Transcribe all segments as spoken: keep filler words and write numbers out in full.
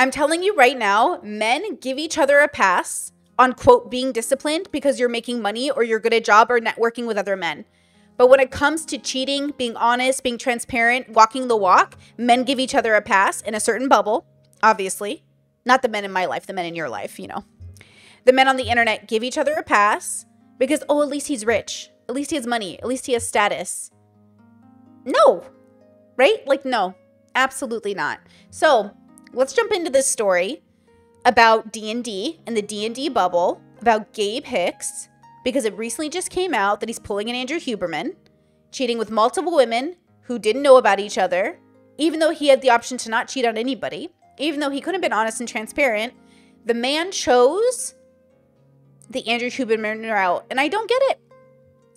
I'm telling you right now, men give each other a pass on, quote, being disciplined because you're making money or you're good at job or networking with other men. But when it comes to cheating, being honest, being transparent, walking the walk, men give each other a pass in a certain bubble, obviously. Not the men in my life, the men in your life, you know. The men on the internet give each other a pass because, oh, at least he's rich. At least he has money. At least he has status. No, right? Like, no, absolutely not. So let's jump into this story about D and D and the D and D bubble, about Gabe Hicks, because it recently just came out that he's pulling an Andrew Huberman, cheating with multiple women who didn't know about each other, even though he had the option to not cheat on anybody, even though he could have been honest and transparent. The man chose the Andrew Huberman route, and I don't get it.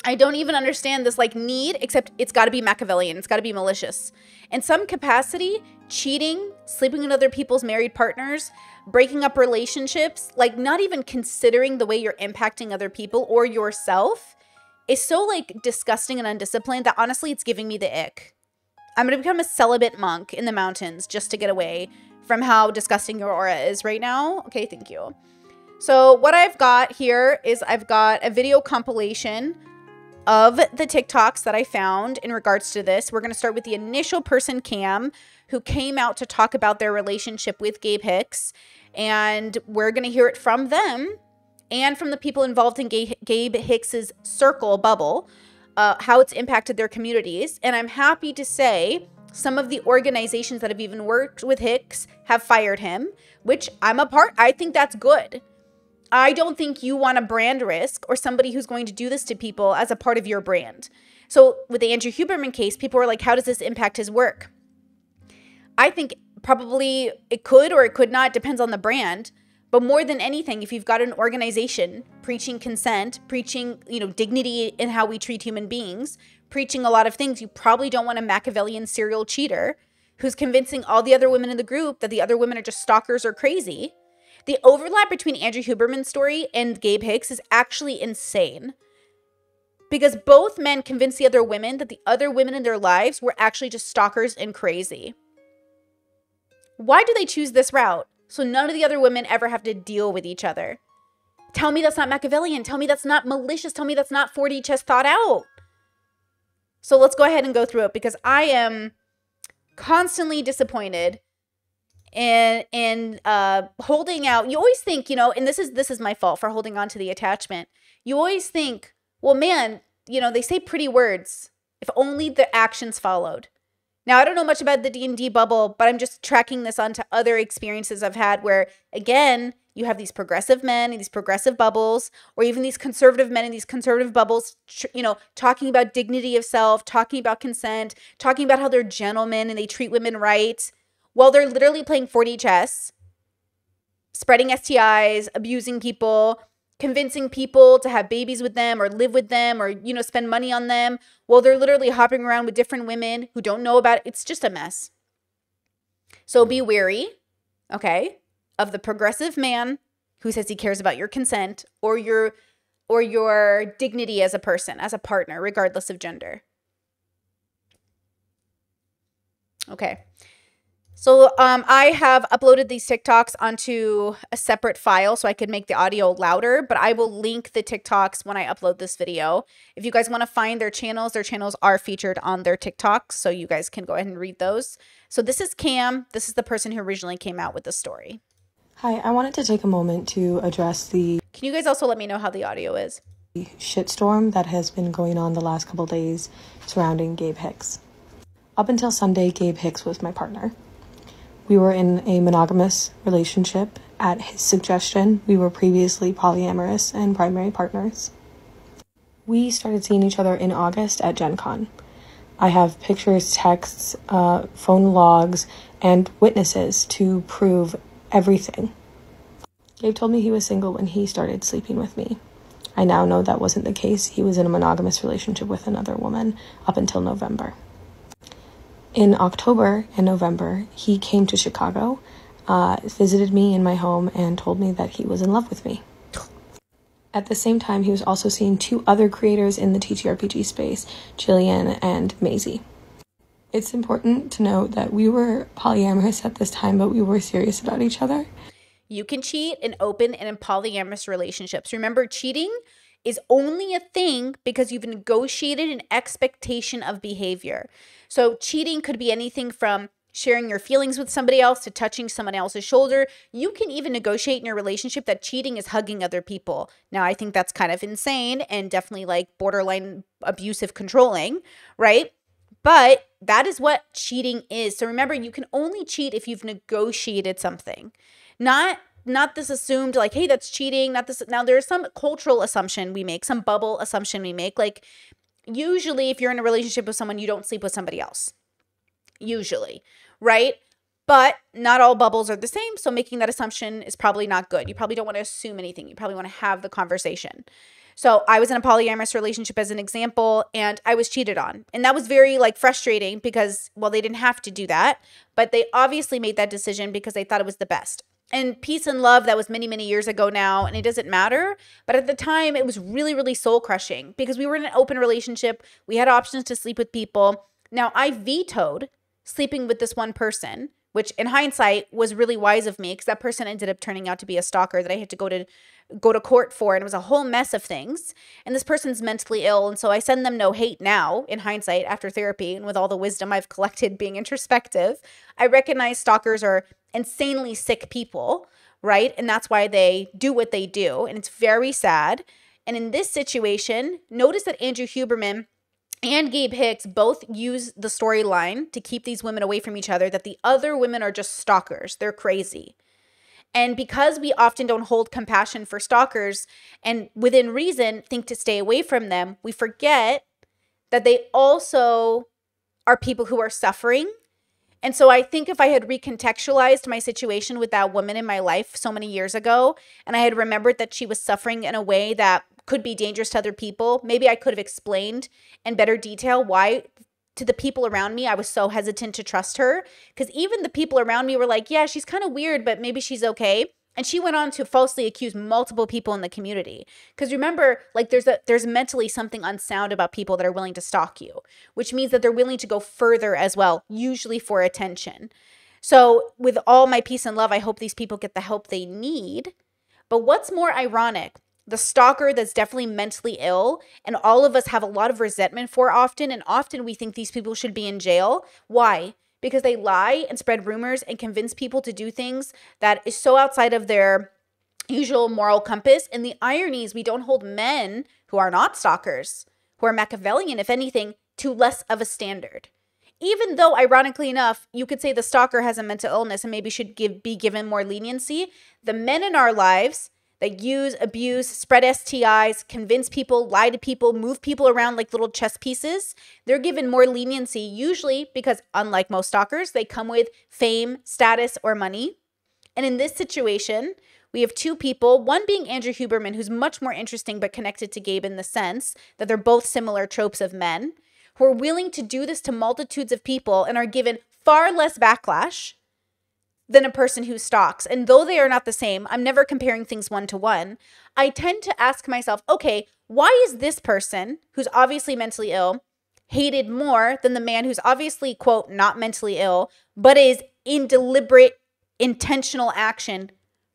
I don't even understand this, like, need, except it's got to be Machiavellian. It's got to be malicious. In some capacity, cheating, sleeping with other people's married partners, breaking up relationships, like, not even considering the way you're impacting other people or yourself is so, like, disgusting and undisciplined that, honestly, it's giving me the ick. I'm going to become a celibate monk in the mountains just to get away from how disgusting your aura is right now. Okay, thank you. So what I've got here is I've got a video compilation of the TikToks that I found in regards to this. We're going to start with the initial person, Cam, who came out to talk about their relationship with Gabe Hicks. And we're going to hear it from them and from the people involved in Gabe Hicks's circle bubble, uh, how it's impacted their communities. And I'm happy to say some of the organizations that have even worked with Hicks have fired him, which I'm a part. I think that's good. I don't think you want a brand risk or somebody who's going to do this to people as a part of your brand. So with the Andrew Huberman case, people were like, how does this impact his work? I think probably it could or it could not, depends on the brand. But more than anything, if you've got an organization preaching consent, preaching, you know, dignity in how we treat human beings, preaching a lot of things, you probably don't want a Machiavellian serial cheater who's convincing all the other women in the group that the other women are just stalkers or crazy. The overlap between Andrew Huberman's story and Gabe Hicks is actually insane, because both men convinced the other women that the other women in their lives were actually just stalkers and crazy. Why do they choose this route? So none of the other women ever have to deal with each other. Tell me that's not Machiavellian. Tell me that's not malicious. Tell me that's not four D chess thought out. So let's go ahead and go through it, because I am constantly disappointed and and uh holding out. You always think, you know, and this is this is my fault for holding on to the attachment. You always think, well, man, you know, they say pretty words, if only the actions followed. Now, I don't know much about the D and D bubble, but I'm just tracking this onto other experiences I've had where, again, you have these progressive men in these progressive bubbles, or even these conservative men in these conservative bubbles, you know, talking about dignity of self, talking about consent, talking about how they're gentlemen and they treat women right. Well, they're literally playing four D chess, spreading S T Is, abusing people, convincing people to have babies with them or live with them or, you know, spend money on them. Well, they're literally hopping around with different women who don't know about it. It's just a mess. So be wary, okay, of the progressive man who says he cares about your consent or your or your dignity as a person, as a partner, regardless of gender. Okay. So um, I have uploaded these TikToks onto a separate file so I could make the audio louder, but I will link the TikToks when I upload this video. If you guys want to find their channels, their channels are featured on their TikToks, so you guys can go ahead and read those. So this is Cam. This is the person who originally came out with the story. Hi, I wanted to take a moment to address the... Can you guys also let me know how the audio is? The shitstorm that has been going on the last couple days surrounding Gabe Hicks. Up until Sunday, Gabe Hicks was my partner. We were in a monogamous relationship. At his suggestion, we were previously polyamorous and primary partners. We started seeing each other in August at Gen Con. I have pictures, texts, uh, phone logs, and witnesses to prove everything. Gabe told me he was single when he started sleeping with me. I now know that wasn't the case. He was in a monogamous relationship with another woman up until November. In October and November, he came to Chicago, uh, visited me in my home, and told me that he was in love with me. At the same time, he was also seeing two other creators in the T T R P G space, Jillian and Maisie. It's important to note that we were polyamorous at this time, but we were serious about each other. You can cheat in open and in polyamorous relationships. Remember, cheating is only a thing because you've negotiated an expectation of behavior. So cheating could be anything from sharing your feelings with somebody else to touching someone else's shoulder. You can even negotiate in your relationship that cheating is hugging other people. Now, I think that's kind of insane and definitely like borderline abusive controlling, right? But that is what cheating is. So remember, you can only cheat if you've negotiated something. Not not this assumed like, hey, that's cheating, not this. Now, there's some cultural assumption we make, some bubble assumption we make. Like usually if you're in a relationship with someone, you don't sleep with somebody else. Usually, right? But not all bubbles are the same. So making that assumption is probably not good. You probably don't want to assume anything. You probably want to have the conversation. So I was in a polyamorous relationship as an example, and I was cheated on. And that was very like frustrating because, well, they didn't have to do that, but they obviously made that decision because they thought it was the best. And peace and love, that was many, many years ago now, and it doesn't matter. But at the time, it was really, really soul-crushing because we were in an open relationship. We had options to sleep with people. Now, I vetoed sleeping with this one person, which in hindsight was really wise of me because that person ended up turning out to be a stalker that I had to go to go to court for, and it was a whole mess of things. And this person's mentally ill, and so I send them no hate now in hindsight after therapy and with all the wisdom I've collected being introspective. I recognize stalkers are insanely sick people, right? And that's why they do what they do, and it's very sad. And in this situation, notice that Andrew Huberman and Gabe Hicks both use the storyline to keep these women away from each other, that the other women are just stalkers. They're crazy. And because we often don't hold compassion for stalkers and within reason think to stay away from them, we forget that they also are people who are suffering. And so I think if I had recontextualized my situation with that woman in my life so many years ago, and I had remembered that she was suffering in a way that could be dangerous to other people, maybe I could have explained in better detail why to the people around me I was so hesitant to trust her. Because even the people around me were like, yeah, she's kind of weird, but maybe she's okay. And she went on to falsely accuse multiple people in the community. Because remember, like there's a, there's mentally something unsound about people that are willing to stalk you, which means that they're willing to go further as well, usually for attention. So with all my peace and love, I hope these people get the help they need. But what's more ironic, the stalker that's definitely mentally ill and all of us have a lot of resentment for often, and often we think these people should be in jail. Why? Because they lie and spread rumors and convince people to do things that is so outside of their usual moral compass. And the irony is we don't hold men who are not stalkers, who are Machiavellian, if anything, to less of a standard. Even though, ironically enough, you could say the stalker has a mental illness and maybe should give, be given more leniency, the men in our lives that use, abuse, spread S T Is, convince people, lie to people, move people around like little chess pieces, they're given more leniency, usually because, unlike most stalkers, they come with fame, status, or money. And in this situation, we have two people, one being Andrew Huberman, who's much more interesting but connected to Gabe in the sense that they're both similar tropes of men, who are willing to do this to multitudes of people and are given far less backlash than a person who stalks. And though they are not the same, I'm never comparing things one to one, I tend to ask myself, okay, why is this person who's obviously mentally ill hated more than the man who's obviously, quote, not mentally ill, but is in deliberate, intentional action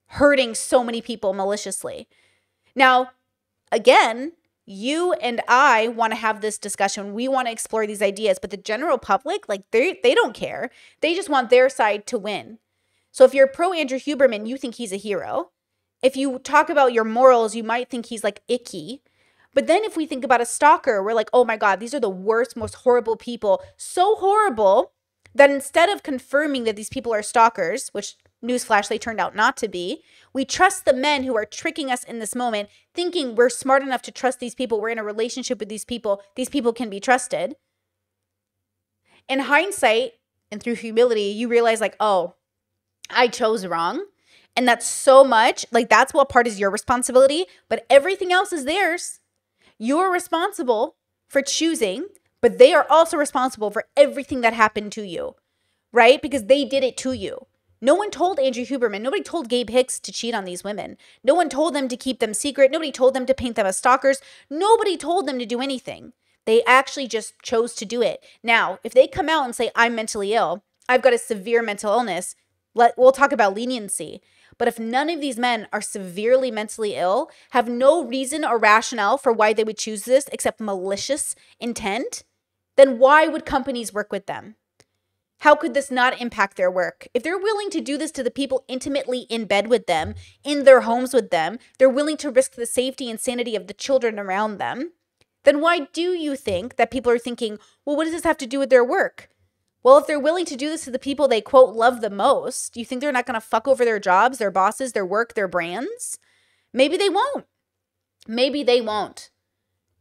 hurting so many people maliciously? Now, again, you and I want to have this discussion. We want to explore these ideas, but the general public, like they, they don't care. They just want their side to win. So if you're pro Andrew Huberman, you think he's a hero. If you talk about your morals, you might think he's like icky. But then if we think about a stalker, we're like, oh my God, these are the worst, most horrible people. So horrible that instead of confirming that these people are stalkers, which newsflash, they turned out not to be, we trust the men who are tricking us in this moment, thinking we're smart enough to trust these people. We're in a relationship with these people. These people can be trusted. In hindsight and through humility, you realize like, oh, I chose wrong. And that's so much, like that's what part is your responsibility, but everything else is theirs. You're responsible for choosing, but they are also responsible for everything that happened to you, right? Because they did it to you. No one told Andrew Huberman, nobody told Gabe Hicks to cheat on these women. No one told them to keep them secret. Nobody told them to paint them as stalkers. Nobody told them to do anything. They actually just chose to do it. Now, if they come out and say, I'm mentally ill, I've got a severe mental illness, let, we'll talk about leniency. But if none of these men are severely mentally ill, have no reason or rationale for why they would choose this except malicious intent, then why would companies work with them? How could this not impact their work? If they're willing to do this to the people intimately in bed with them, in their homes with them, they're willing to risk the safety and sanity of the children around them, then why do you think that people are thinking, well, what does this have to do with their work? Well, if they're willing to do this to the people they, quote, love the most, you think they're not going to fuck over their jobs, their bosses, their work, their brands? Maybe they won't. Maybe they won't.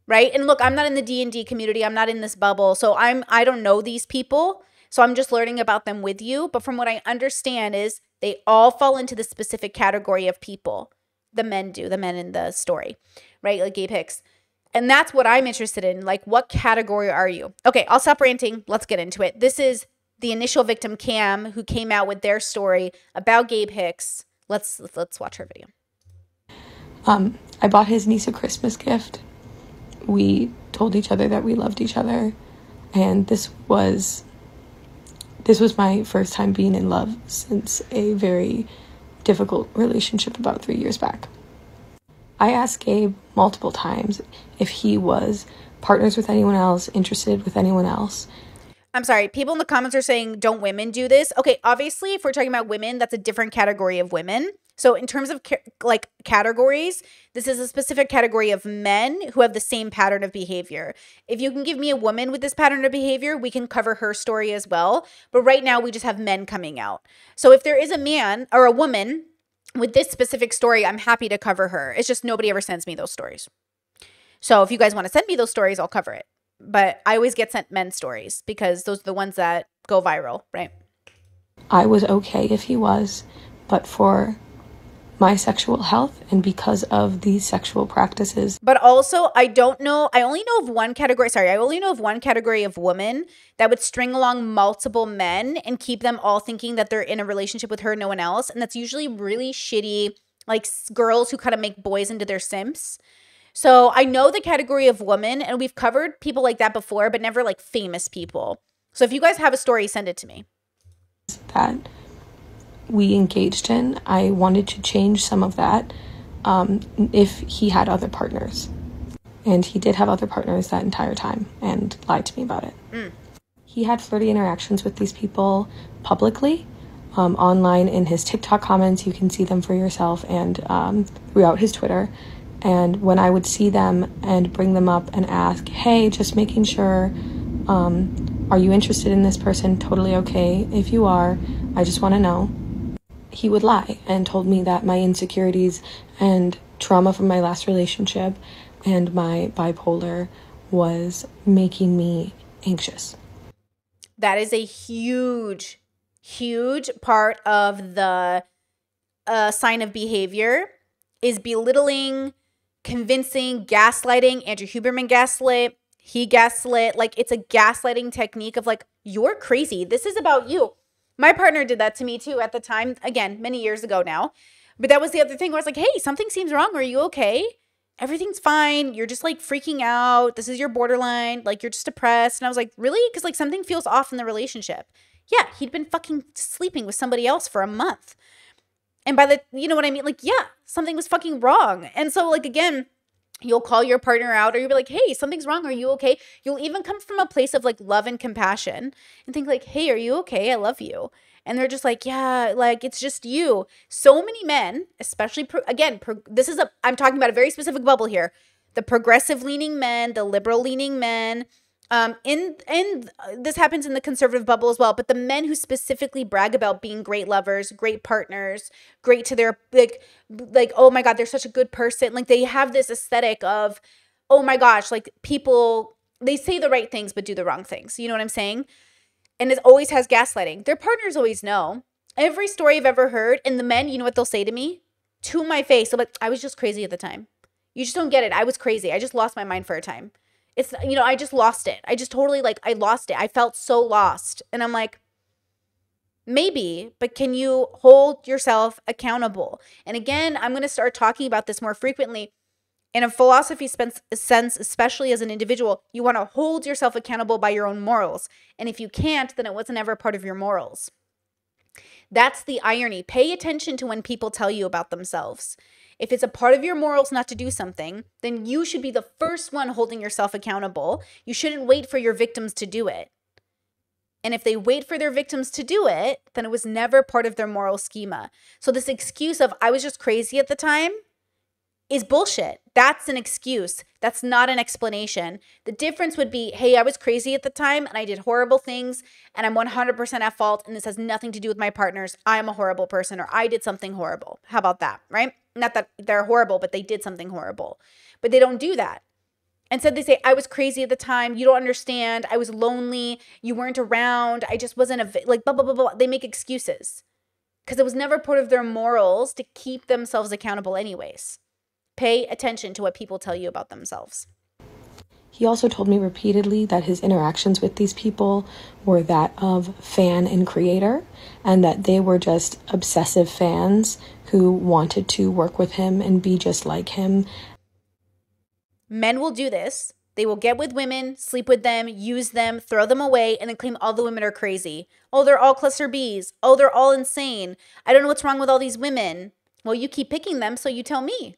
Right? And look, I'm not in the D and D community. I'm not in this bubble. So I'm, I don't know these people. So I'm just learning about them with you. But from what I understand is they all fall into the specific category of people. The men do, the men in the story, right? Like Gabe Hicks. And that's what I'm interested in. Like, what category are you? Okay, I'll stop ranting. Let's get into it. This is the initial victim, Cam, who came out with their story about Gabe Hicks. Let's, let's watch her video. Um, I bought his niece a Christmas gift. We told each other that we loved each other. And this was... This was my first time being in love since a very difficult relationship about three years back. I asked Gabe multiple times if he was partners with anyone else, interested with anyone else. I'm sorry, people in the comments are saying, don't women do this? Okay, obviously, if we're talking about women, that's a different category of women. So in terms of ca- like categories, this is a specific category of men who have the same pattern of behavior. If you can give me a woman with this pattern of behavior, we can cover her story as well. But right now we just have men coming out. So if there is a man or a woman with this specific story, I'm happy to cover her. It's just nobody ever sends me those stories. So if you guys want to send me those stories, I'll cover it. But I always get sent men's stories because those are the ones that go viral, right? I was okay if he was, but for... my sexual health and because of these sexual practices. But also, I don't know, I only know of one category, sorry, I only know of one category of woman that would string along multiple men and keep them all thinking that they're in a relationship with her, no one else. And that's usually really shitty, like girls who kind of make boys into their simps. So I know the category of woman, and we've covered people like that before, but never like famous people. So if you guys have a story, send it to me. That we engaged in, I wanted to change some of that um, if he had other partners. And he did have other partners that entire time and lied to me about it. Mm. He had flirty interactions with these people publicly, um, online in his TikTok comments. You can see them for yourself, and um, throughout his Twitter. And when I would see them and bring them up and ask, hey, just making sure, um, are you interested in this person? Totally okay. If you are, I just want to know. He would lie and told me that my insecurities and trauma from my last relationship and my bipolar was making me anxious. That is a huge, huge part of the uh, sign of behavior is belittling, convincing, gaslighting. Andrew Huberman gaslit. He gaslit. Like, it's a gaslighting technique of like, you're crazy. This is about you. My partner did that to me too at the time, again, many years ago now. But that was the other thing where I was like, hey, something seems wrong. Are you okay? Everything's fine. You're just like freaking out. This is your borderline. Like, you're just depressed. And I was like, really? Because like something feels off in the relationship. Yeah, he'd been fucking sleeping with somebody else for a month. And by the, you know what I mean? Like, yeah, something was fucking wrong. And so like, again, you'll call your partner out, or you'll be like, hey, something's wrong. Are you okay? You'll even come from a place of like love and compassion and think like, hey, are you okay? I love you. And they're just like, yeah, like it's just you. So many men, especially, pro again, pro this is a, I'm talking about a very specific bubble here. The progressive leaning men, the liberal leaning men. Um, in, in, this happens in the conservative bubble as well, but the men who specifically brag about being great lovers, great partners, great to their, like, like, oh my God, they're such a good person. Like, they have this aesthetic of, oh my gosh, like people, they say the right things, but do the wrong things. You know what I'm saying? And it always has gaslighting. Their partners always know. Every story I've ever heard, and the men, you know what they'll say to me? To my face. I'm like, I was just crazy at the time. You just don't get it. I was crazy. I just lost my mind for a time. It's, you know, I just lost it. I just totally like, I lost it. I felt so lost. And I'm like, maybe, but can you hold yourself accountable? And again, I'm going to start talking about this more frequently. In a philosophy sense, especially as an individual, you want to hold yourself accountable by your own morals. And if you can't, then it wasn't ever part of your morals. That's the irony. Pay attention to when people tell you about themselves. If it's a part of your morals not to do something, then you should be the first one holding yourself accountable. You shouldn't wait for your victims to do it. And if they wait for their victims to do it, then it was never part of their moral schema. So this excuse of, I was just crazy at the time, is bullshit. That's an excuse. That's not an explanation. The difference would be, hey, I was crazy at the time and I did horrible things and I'm one hundred percent at fault and this has nothing to do with my partners. I'm a horrible person, or I did something horrible. How about that, right? Not that they're horrible, but they did something horrible. But they don't do that. Instead, they say, I was crazy at the time. You don't understand. I was lonely. You weren't around. I just wasn't, a like, blah, blah, blah, blah. They make excuses because it was never part of their morals to keep themselves accountable anyways. Pay attention to what people tell you about themselves. He also told me repeatedly that his interactions with these people were that of fan and creator, and that they were just obsessive fans who wanted to work with him and be just like him. Men will do this. They will get with women, sleep with them, use them, throw them away, and then claim all the women are crazy. Oh, they're all cluster Bs. Oh, they're all insane. I don't know what's wrong with all these women. Well, you keep picking them, so you tell me.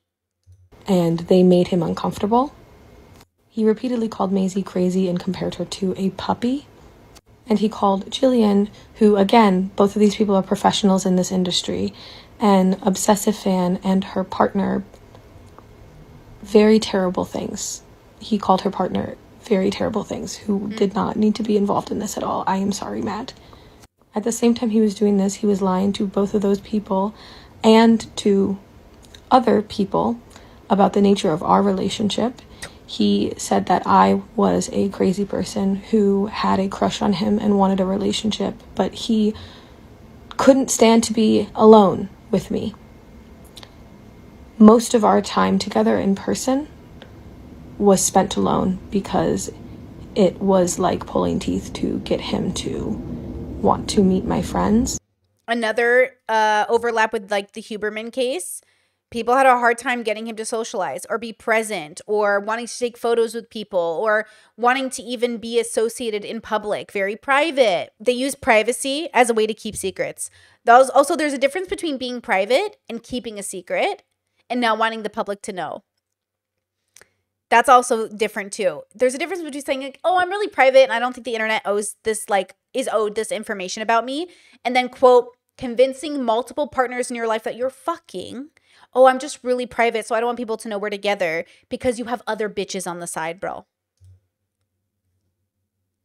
And they made him uncomfortable. He repeatedly called Maisie crazy and compared her to a puppy. And he called Jillian, who, again, both of these people are professionals in this industry, an obsessive fan, and her partner, very terrible things. He called her partner very terrible things, who mm-hmm. did not need to be involved in this at all. I am sorry, Matt. At the same time he was doing this, he was lying to both of those people and to other people about the nature of our relationship. He said that I was a crazy person who had a crush on him and wanted a relationship, but he couldn't stand to be alone with me. Most of our time together in person was spent alone because it was like pulling teeth to get him to want to meet my friends. Another uh, overlap with like the Huberman case. People had a hard time getting him to socialize or be present or wanting to take photos with people or wanting to even be associated in public, very private. They use privacy as a way to keep secrets. Those, also, there's a difference between being private and keeping a secret and not wanting the public to know. That's also different too. There's a difference between saying like, oh, I'm really private and I don't think the internet owes this, like, is owed this information about me. And then, quote, convincing multiple partners in your life that you're fucking. Oh, I'm just really private, so I don't want people to know we're together because you have other bitches on the side, bro.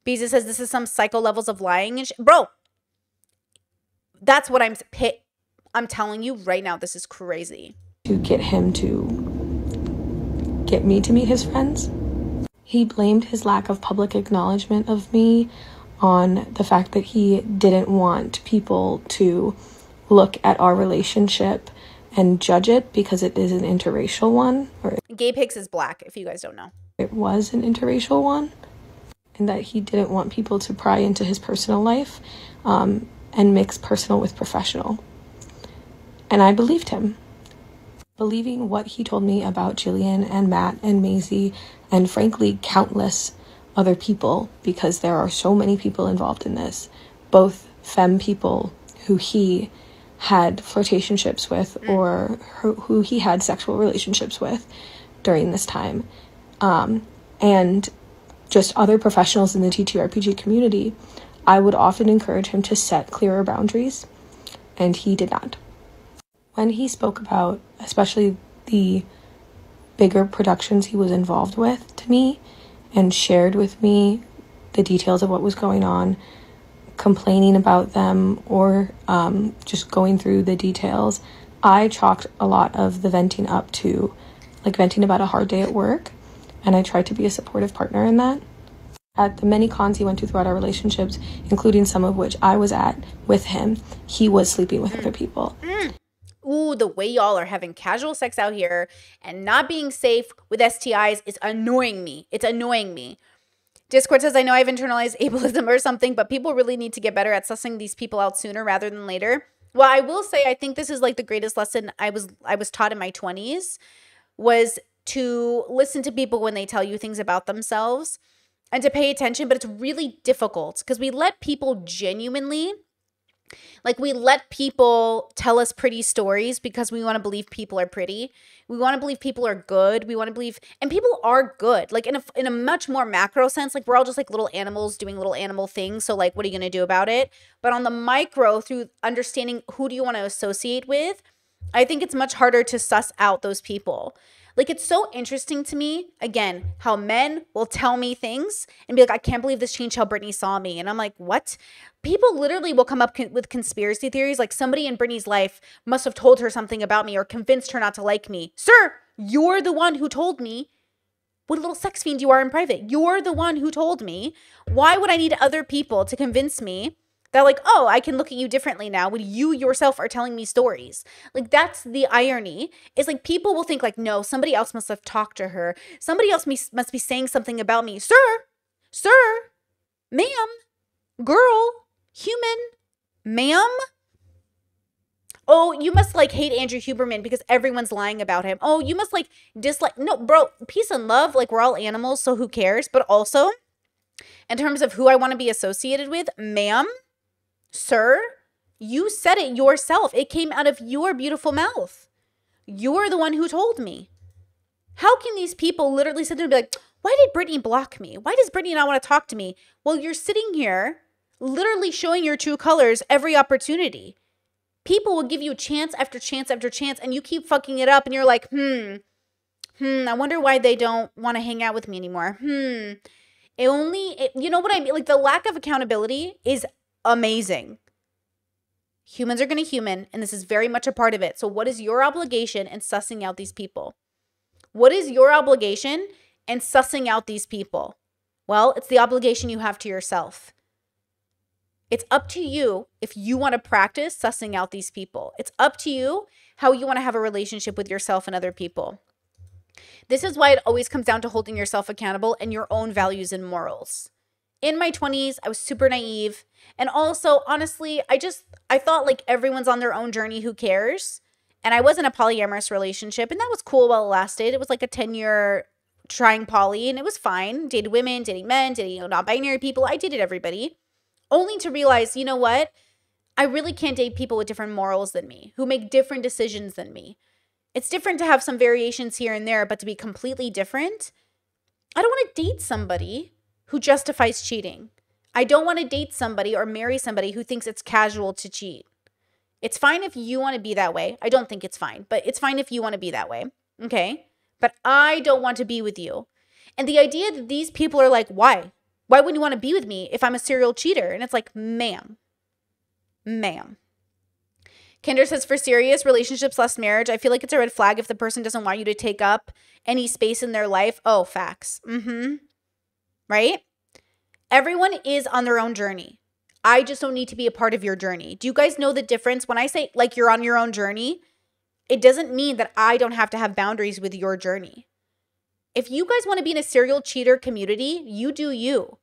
Beza says this is some psycho levels of lying and shit. Bro, that's what I'm, I'm telling you right now. This is crazy. To get him to get me to meet his friends. He blamed his lack of public acknowledgement of me on the fact that he didn't want people to look at our relationship and judge it because it is an interracial one. Or Gabe Hicks is black, if you guys don't know. It was an interracial one, and that he didn't want people to pry into his personal life um, and mix personal with professional. And I believed him. Believing what he told me about Jillian and Matt and Maisie and frankly countless other people, because there are so many people involved in this, both femme people who he had flirtationships with or her, who he had sexual relationships with during this time, um, and just other professionals in the T T R P G community, I would often encourage him to set clearer boundaries, and he did not. When he spoke about, especially the bigger productions he was involved with to me, and shared with me the details of what was going on, complaining about them or um, just going through the details, I chalked a lot of the venting up to like venting about a hard day at work, and I tried to be a supportive partner in that. At the many cons he went to throughout our relationships, including some of which I was at with him, he was sleeping with other people. Mm. Ooh, the way y'all are having casual sex out here and not being safe with S T Is is annoying me. It's annoying me. Discord says, I know I've internalized ableism or something, but people really need to get better at sussing these people out sooner rather than later. Well, I will say, I think this is like the greatest lesson I was I was taught in my twenties was to listen to people when they tell you things about themselves and to pay attention. But it's really difficult because we let people genuinely, like we let people tell us pretty stories because we want to believe people are pretty. We want to believe people are good. We want to believe, and people are good. Like in a, in a much more macro sense, like we're all just like little animals doing little animal things. So like, what are you going to do about it? But on the micro, through understanding who do you want to associate with, I think it's much harder to suss out those people. Like, it's so interesting to me, again, how men will tell me things and be like, I can't believe this changed how Brittany saw me. And I'm like, what? People literally will come up con with conspiracy theories. Like, somebody in Brittany's life must have told her something about me or convinced her not to like me. Sir, you're the one who told me what a little sex fiend you are in private. You're the one who told me. Why would I need other people to convince me that, like, oh, I can look at you differently now when you yourself are telling me stories? Like, that's the irony. It's like people will think, like, no, somebody else must have talked to her. Somebody else must be saying something about me. Sir, sir, ma'am, girl, human, ma'am. Oh, you must, like, hate Andrew Huberman because everyone's lying about him. Oh, you must, like, dislike. No, bro, peace and love. Like, we're all animals, so who cares? But also, in terms of who I want to be associated with, ma'am, sir, you said it yourself. It came out of your beautiful mouth. You're the one who told me. How can these people literally sit there and be like, why did Brittany block me? Why does Brittany not want to talk to me? Well, you're sitting here literally showing your true colors every opportunity. People will give you chance after chance after chance, and you keep fucking it up, and you're like, hmm, hmm, I wonder why they don't want to hang out with me anymore. Hmm. It only, it, you know what I mean? Like, the lack of accountability is amazing. Humans are going to human, and this is very much a part of it. So what is your obligation in sussing out these people? What is your obligation in sussing out these people? Well, it's the obligation you have to yourself. It's up to you if you want to practice sussing out these people. It's up to you how you want to have a relationship with yourself and other people. This is why it always comes down to holding yourself accountable and your own values and morals. In my twenties, I was super naive. And also, honestly, I just, I thought like everyone's on their own journey, who cares? And I was in a polyamorous relationship, and that was cool while it lasted. It was like a ten year trying poly, and it was fine. Dated women, dating men, dating, you know, non-binary people. I dated everybody. Only to realize, you know what? I really can't date people with different morals than me, who make different decisions than me. It's different to have some variations here and there, but to be completely different, I don't want to date somebody who justifies cheating. I don't want to date somebody or marry somebody who thinks it's casual to cheat. It's fine if you want to be that way. I don't think it's fine, but it's fine if you want to be that way, okay? But I don't want to be with you. And the idea that these people are like, why? Why wouldn't you want to be with me if I'm a serial cheater? And it's like, ma'am, ma'am. Kinder says, for serious relationships slash marriage, I feel like it's a red flag if the person doesn't want you to take up any space in their life. Oh, facts. Mm-hmm. Right? Everyone is on their own journey. I just don't need to be a part of your journey. Do you guys know the difference? When I say like you're on your own journey, it doesn't mean that I don't have to have boundaries with your journey. If you guys want to be in a serial cheater community, you do you.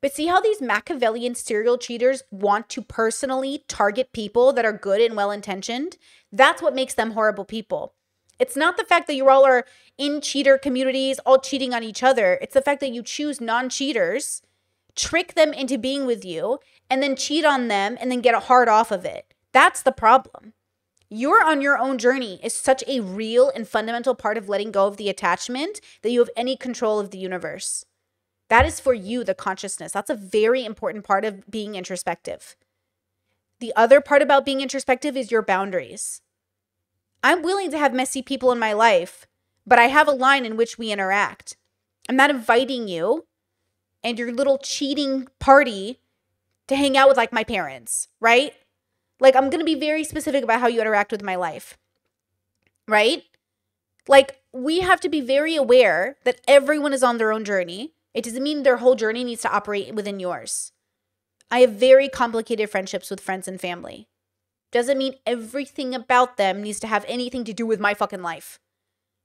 But see how these Machiavellian serial cheaters want to personally target people that are good and well-intentioned? That's what makes them horrible people. It's not the fact that you all are in cheater communities, all cheating on each other. It's the fact that you choose non-cheaters, trick them into being with you, and then cheat on them and then get a hard off of it. That's the problem. You're on your own journey is such a real and fundamental part of letting go of the attachment that you have any control of the universe. That is for you, the consciousness. That's a very important part of being introspective. The other part about being introspective is your boundaries. I'm willing to have messy people in my life, but I have a line in which we interact. I'm not inviting you and your little cheating party to hang out with like my parents, right? Like I'm going to be very specific about how you interact with my life, right? Like we have to be very aware that everyone is on their own journey. It doesn't mean their whole journey needs to operate within yours. I have very complicated friendships with friends and family. Doesn't mean everything about them needs to have anything to do with my fucking life,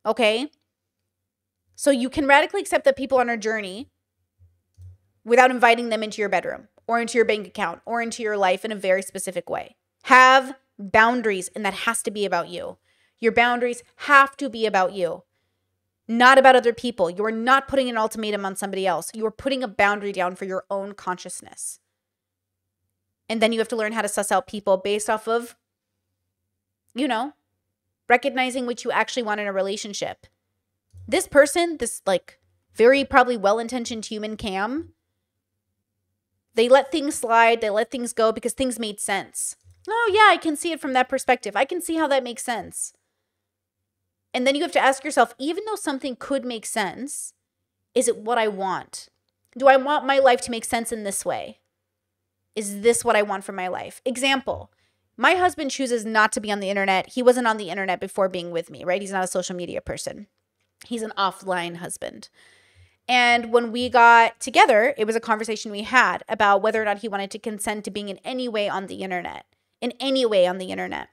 okay? So you can radically accept that people are on a journey without inviting them into your bedroom or into your bank account or into your life in a very specific way. Have boundaries, and that has to be about you. Your boundaries have to be about you. not about other people. You are not putting an ultimatum on somebody else. You are putting a boundary down for your own consciousness. And then you have to learn how to suss out people based off of, you know, recognizing what you actually want in a relationship. This person, this like very probably well-intentioned human Cam, they let things slide. They let things go because things made sense. Oh, yeah, I can see it from that perspective. I can see how that makes sense. And then you have to ask yourself, even though something could make sense, is it what I want? Do I want my life to make sense in this way? Is this what I want for my life? Example, my husband chooses not to be on the internet. He wasn't on the internet before being with me, right? He's not a social media person. He's an offline husband. And when we got together, it was a conversation we had about whether or not he wanted to consent to being in any way on the internet, in any way on the internet.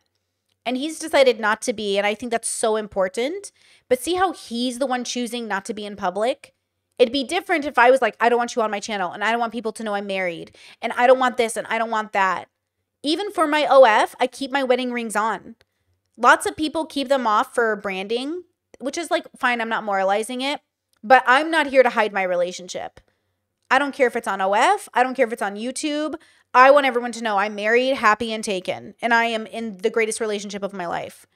And he's decided not to be, and I think that's so important. But see how he's the one choosing not to be in public? It'd be different if I was like, I don't want you on my channel, and I don't want people to know I'm married, and I don't want this, and I don't want that. Even for my O F, I keep my wedding rings on. Lots of people keep them off for branding, which is like, fine, I'm not moralizing it, but I'm not here to hide my relationship. I don't care if it's on O F. I don't care if it's on YouTube. I want everyone to know I'm married, happy, and taken, and I am in the greatest relationship of my life.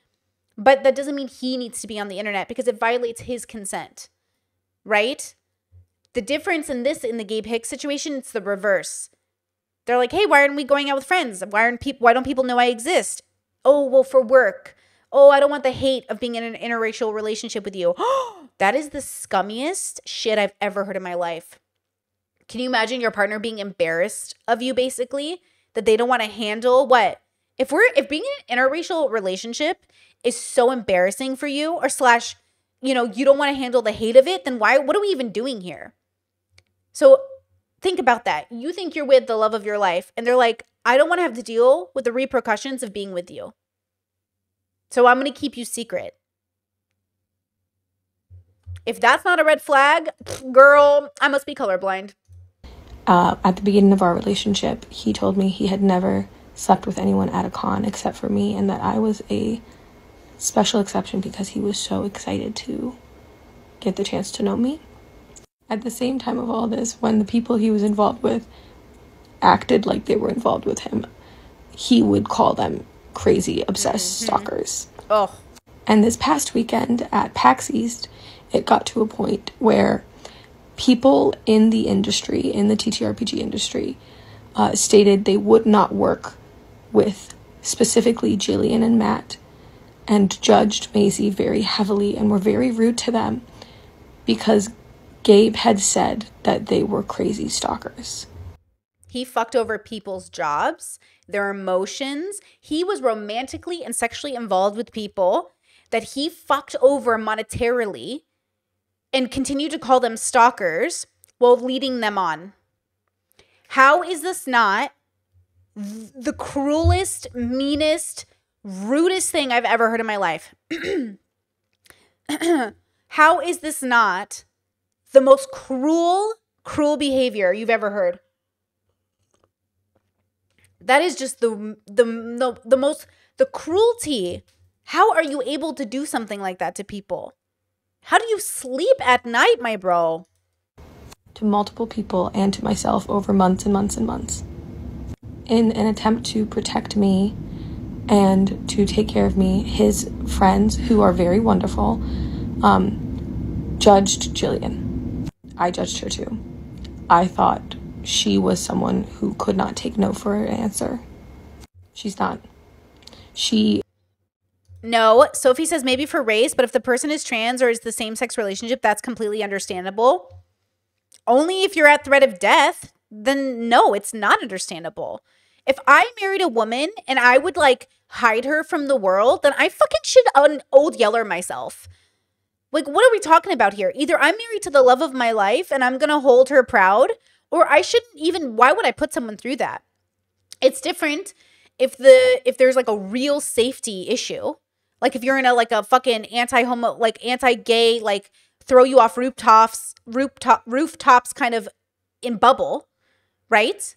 But that doesn't mean he needs to be on the internet because it violates his consent, right? The difference in this, in the Gabe Hicks situation, it's the reverse. They're like, hey, why aren't we going out with friends? Why aren't people? Why don't people know I exist? Oh, well, for work. Oh, I don't want the hate of being in an interracial relationship with you. That is the scummiest shit I've ever heard in my life. Can you imagine your partner being embarrassed of you, basically, that they don't want to handle what? If we're if being in an interracial relationship is so embarrassing for you, or slash, you know, you don't want to handle the hate of it, then why? What are we even doing here? So think about that. You think you're with the love of your life, and they're like, I don't want to have to deal with the repercussions of being with you. So I'm going to keep you secret. If that's not a red flag, girl, I must be colorblind. Uh, at the beginning of our relationship, he told me he had never slept with anyone at a con except for me, and that I was a special exception because he was so excited to get the chance to know me. At the same time of all this, when the people he was involved with acted like they were involved with him, he would call them crazy, obsessed mm-hmm. stalkers. Oh. And this past weekend at PAX East, it got to a point where people in the industry, in the T T R P G industry, uh, stated they would not work with specifically Jillian and Matt, and judged Maisie very heavily and were very rude to them because Gabe had said that they were crazy stalkers. He fucked over people's jobs, their emotions. He was romantically and sexually involved with people that he fucked over monetarily and continued to call them stalkers while leading them on. How is this not the cruelest, meanest, rudest thing I've ever heard in my life? How is this not the most cruel, cruel behavior you've ever heard? That is just the, the, the, the most, the cruelty. How are you able to do something like that to people? How do you sleep at night, my bro? To multiple people and to myself over months and months and months. In an attempt to protect me and to take care of me, his friends, who are very wonderful, um, judged Jillian. I judged her too. I thought she was someone who could not take no for an answer. She's not. She... No, Sophie says maybe for race, but if the person is trans or is the same-sex relationship, that's completely understandable. Only if you're at threat of death, then no, it's not understandable. If I married a woman and I would, like, hide her from the world, then I fucking should an old yeller myself. Like, what are we talking about here? Either I'm married to the love of my life and I'm going to hold her proud, or I shouldn't even, why would I put someone through that? It's different if the if there's, like, a real safety issue. Like if you're in a like a fucking anti-homo, like anti-gay, like throw you off rooftops, rooftop rooftops kind of in bubble, right?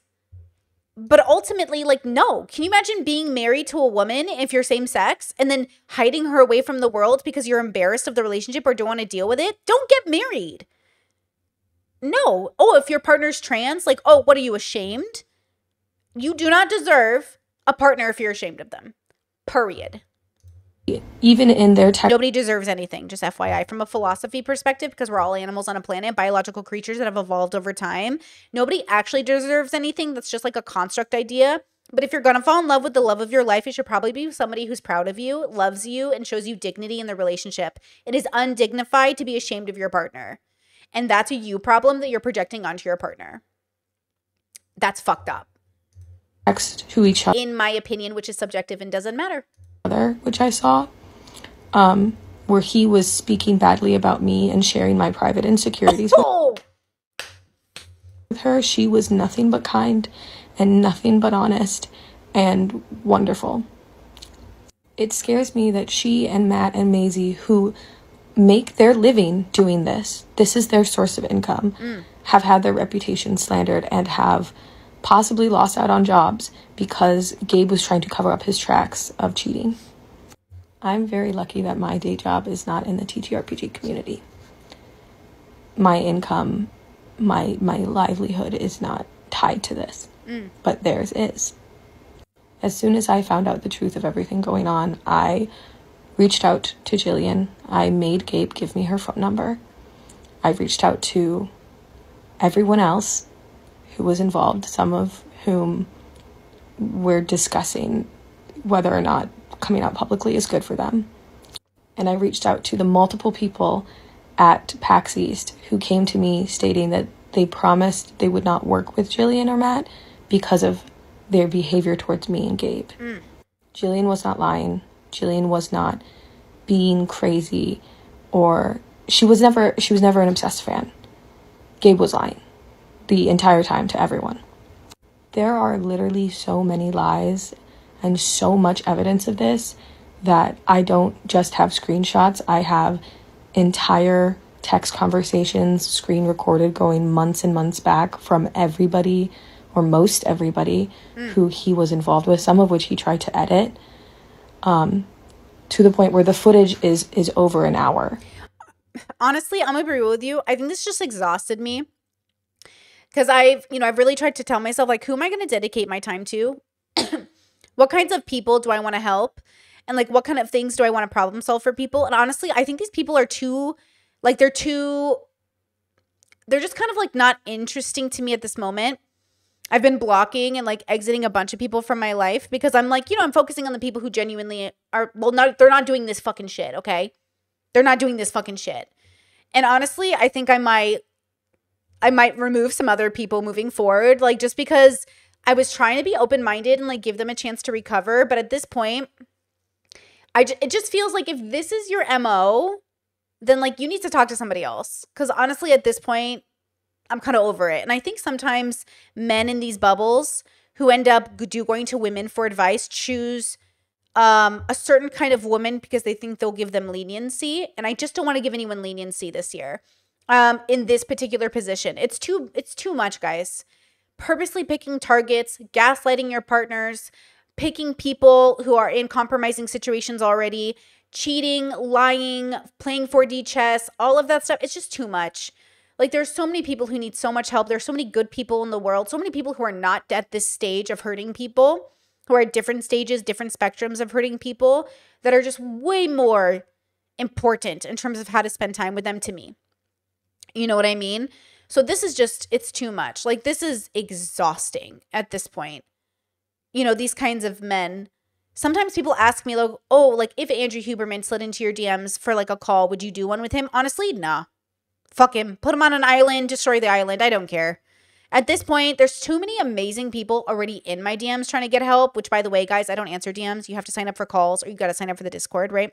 But ultimately, like, no. Can you imagine being married to a woman if you're same sex and then hiding her away from the world because you're embarrassed of the relationship or don't want to deal with it? Don't get married. No. Oh, if your partner's trans, like, oh, what, are you ashamed? You do not deserve a partner if you're ashamed of them. Period. Even in their tech- Nobody deserves anything, just F Y I. From a philosophy perspective, because we're all animals on a planet, biological creatures that have evolved over time, nobody actually deserves anything. That's just like a construct idea. But if you're going to fall in love with the love of your life, it should probably be somebody who's proud of you, loves you, and shows you dignity in the relationship. It is undignified to be ashamed of your partner. And that's a you problem that you're projecting onto your partner. That's fucked up. Next to each other. In my opinion, which is subjective and doesn't matter. Which I saw, um, where he was speaking badly about me and sharing my private insecurities oh. with her. She was nothing but kind and nothing but honest and wonderful. It scares me that she and Matt and Maisie, who make their living doing this, this is their source of income, mm. have had their reputation slandered and have possibly lost out on jobs because Gabe was trying to cover up his tracks of cheating. I'm very lucky that my day job is not in the T T R P G community. My income, my my livelihood is not tied to this, mm. but theirs is. As soon as I found out the truth of everything going on, I reached out to Jillian. I made Gabe give me her phone number. I reached out to everyone else who was involved, some of whom were discussing whether or not coming out publicly is good for them. And I reached out to the multiple people at PAX East who came to me stating that they promised they would not work with Jillian or Matt because of their behavior towards me and Gabe. Mm. Jillian was not lying. Jillian was not being crazy, or she was never she was never an obsessed fan. Gabe was lying the entire time to everyone. There are literally so many lies and so much evidence of this that I don't just have screenshots. I have entire text conversations, screen recorded, going months and months back from everybody, or most everybody, mm. who he was involved with, some of which he tried to edit, um, to the point where the footage is, is over an hour. Honestly, I'm going to be real with you. I think this just exhausted me. Because I've, you know, I've really tried to tell myself, like, who am I going to dedicate my time to? What kinds of people do I want to help? And, like, what kind of things do I want to problem solve for people? And honestly, I think these people are too, like, they're too, they're just kind of, like, not interesting to me at this moment. I've been blocking and, like, exiting a bunch of people from my life because I'm, like, you know, I'm focusing on the people who genuinely are, well, not, they're not doing this fucking shit, okay? They're not doing this fucking shit. And honestly, I think I might, I might remove some other people moving forward, like, just because I was trying to be open-minded and, like, give them a chance to recover. But at this point, I j- it just feels like if this is your M O, then, like, you need to talk to somebody else. Because honestly, at this point, I'm kind of over it. And I think sometimes men in these bubbles who end up do going to women for advice choose um, a certain kind of woman because they think they'll give them leniency. And I just don't want to give anyone leniency this year. Um, in this particular position. It's too, it's too much, guys. Purposely picking targets, gaslighting your partners, picking people who are in compromising situations already, cheating, lying, playing four D chess, all of that stuff. It's just too much. Like, there's so many people who need so much help. There's so many good people in the world. So many people who are not at this stage of hurting people, who are at different stages, different spectrums of hurting people, that are just way more important in terms of how to spend time with them to me. You know what I mean? So this is just, it's too much. Like, this is exhausting at this point. You know, these kinds of men. Sometimes people ask me, like, oh, like, if Andrew Huberman slid into your D Ms for, like, a call, would you do one with him? Honestly, nah. Fuck him. Put him on an island. Destroy the island. I don't care. At this point, there's too many amazing people already in my D Ms trying to get help, which, by the way, guys, I don't answer D Ms. You have to sign up for calls, or you got to sign up for the Discord, right?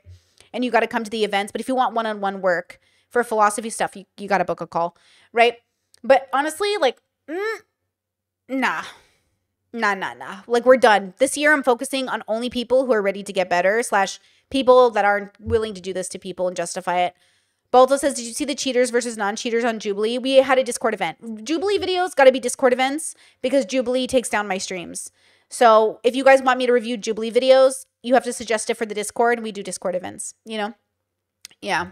And you got to come to the events. But if you want one-on-one work, for philosophy stuff, you, you got to book a call, right? But honestly, like, mm, nah, nah, nah, nah. Like, we're done. This year I'm focusing on only people who are ready to get better slash people that aren't willing to do this to people and justify it. Baldo says, did you see the cheaters versus non-cheaters on Jubilee? We had a Discord event. Jubilee videos got to be Discord events because Jubilee takes down my streams. So if you guys want me to review Jubilee videos, you have to suggest it for the Discord, and we do Discord events, you know? Yeah.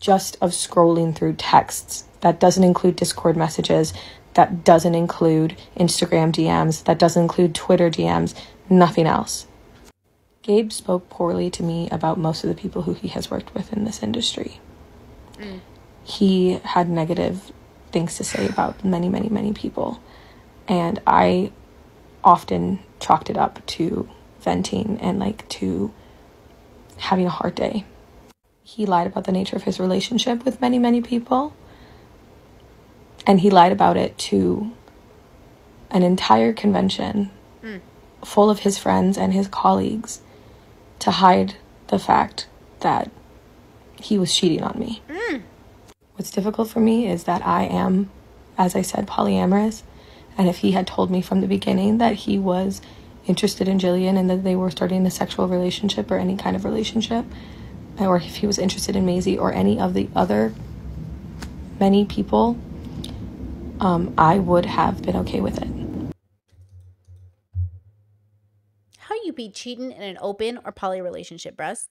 Just of scrolling through texts. That doesn't include Discord messages. That doesn't include Instagram D Ms. That doesn't include Twitter D Ms. Nothing else. Gabe spoke poorly to me about most of the people who he has worked with in this industry. Mm. He had negative things to say about many, many, many people. And I often chalked it up to venting and like to having a hard day. He lied about the nature of his relationship with many, many people. And he lied about it to an entire convention mm. full of his friends and his colleagues to hide the fact that he was cheating on me. Mm. What's difficult for me is that I am, as I said, polyamorous. And if he had told me from the beginning that he was interested in Jillian and that they were starting a sexual relationship or any kind of relationship, or if he was interested in Maisie or any of the other many people, um, I would have been okay with it. How you be cheating in an open or poly relationship, bruh?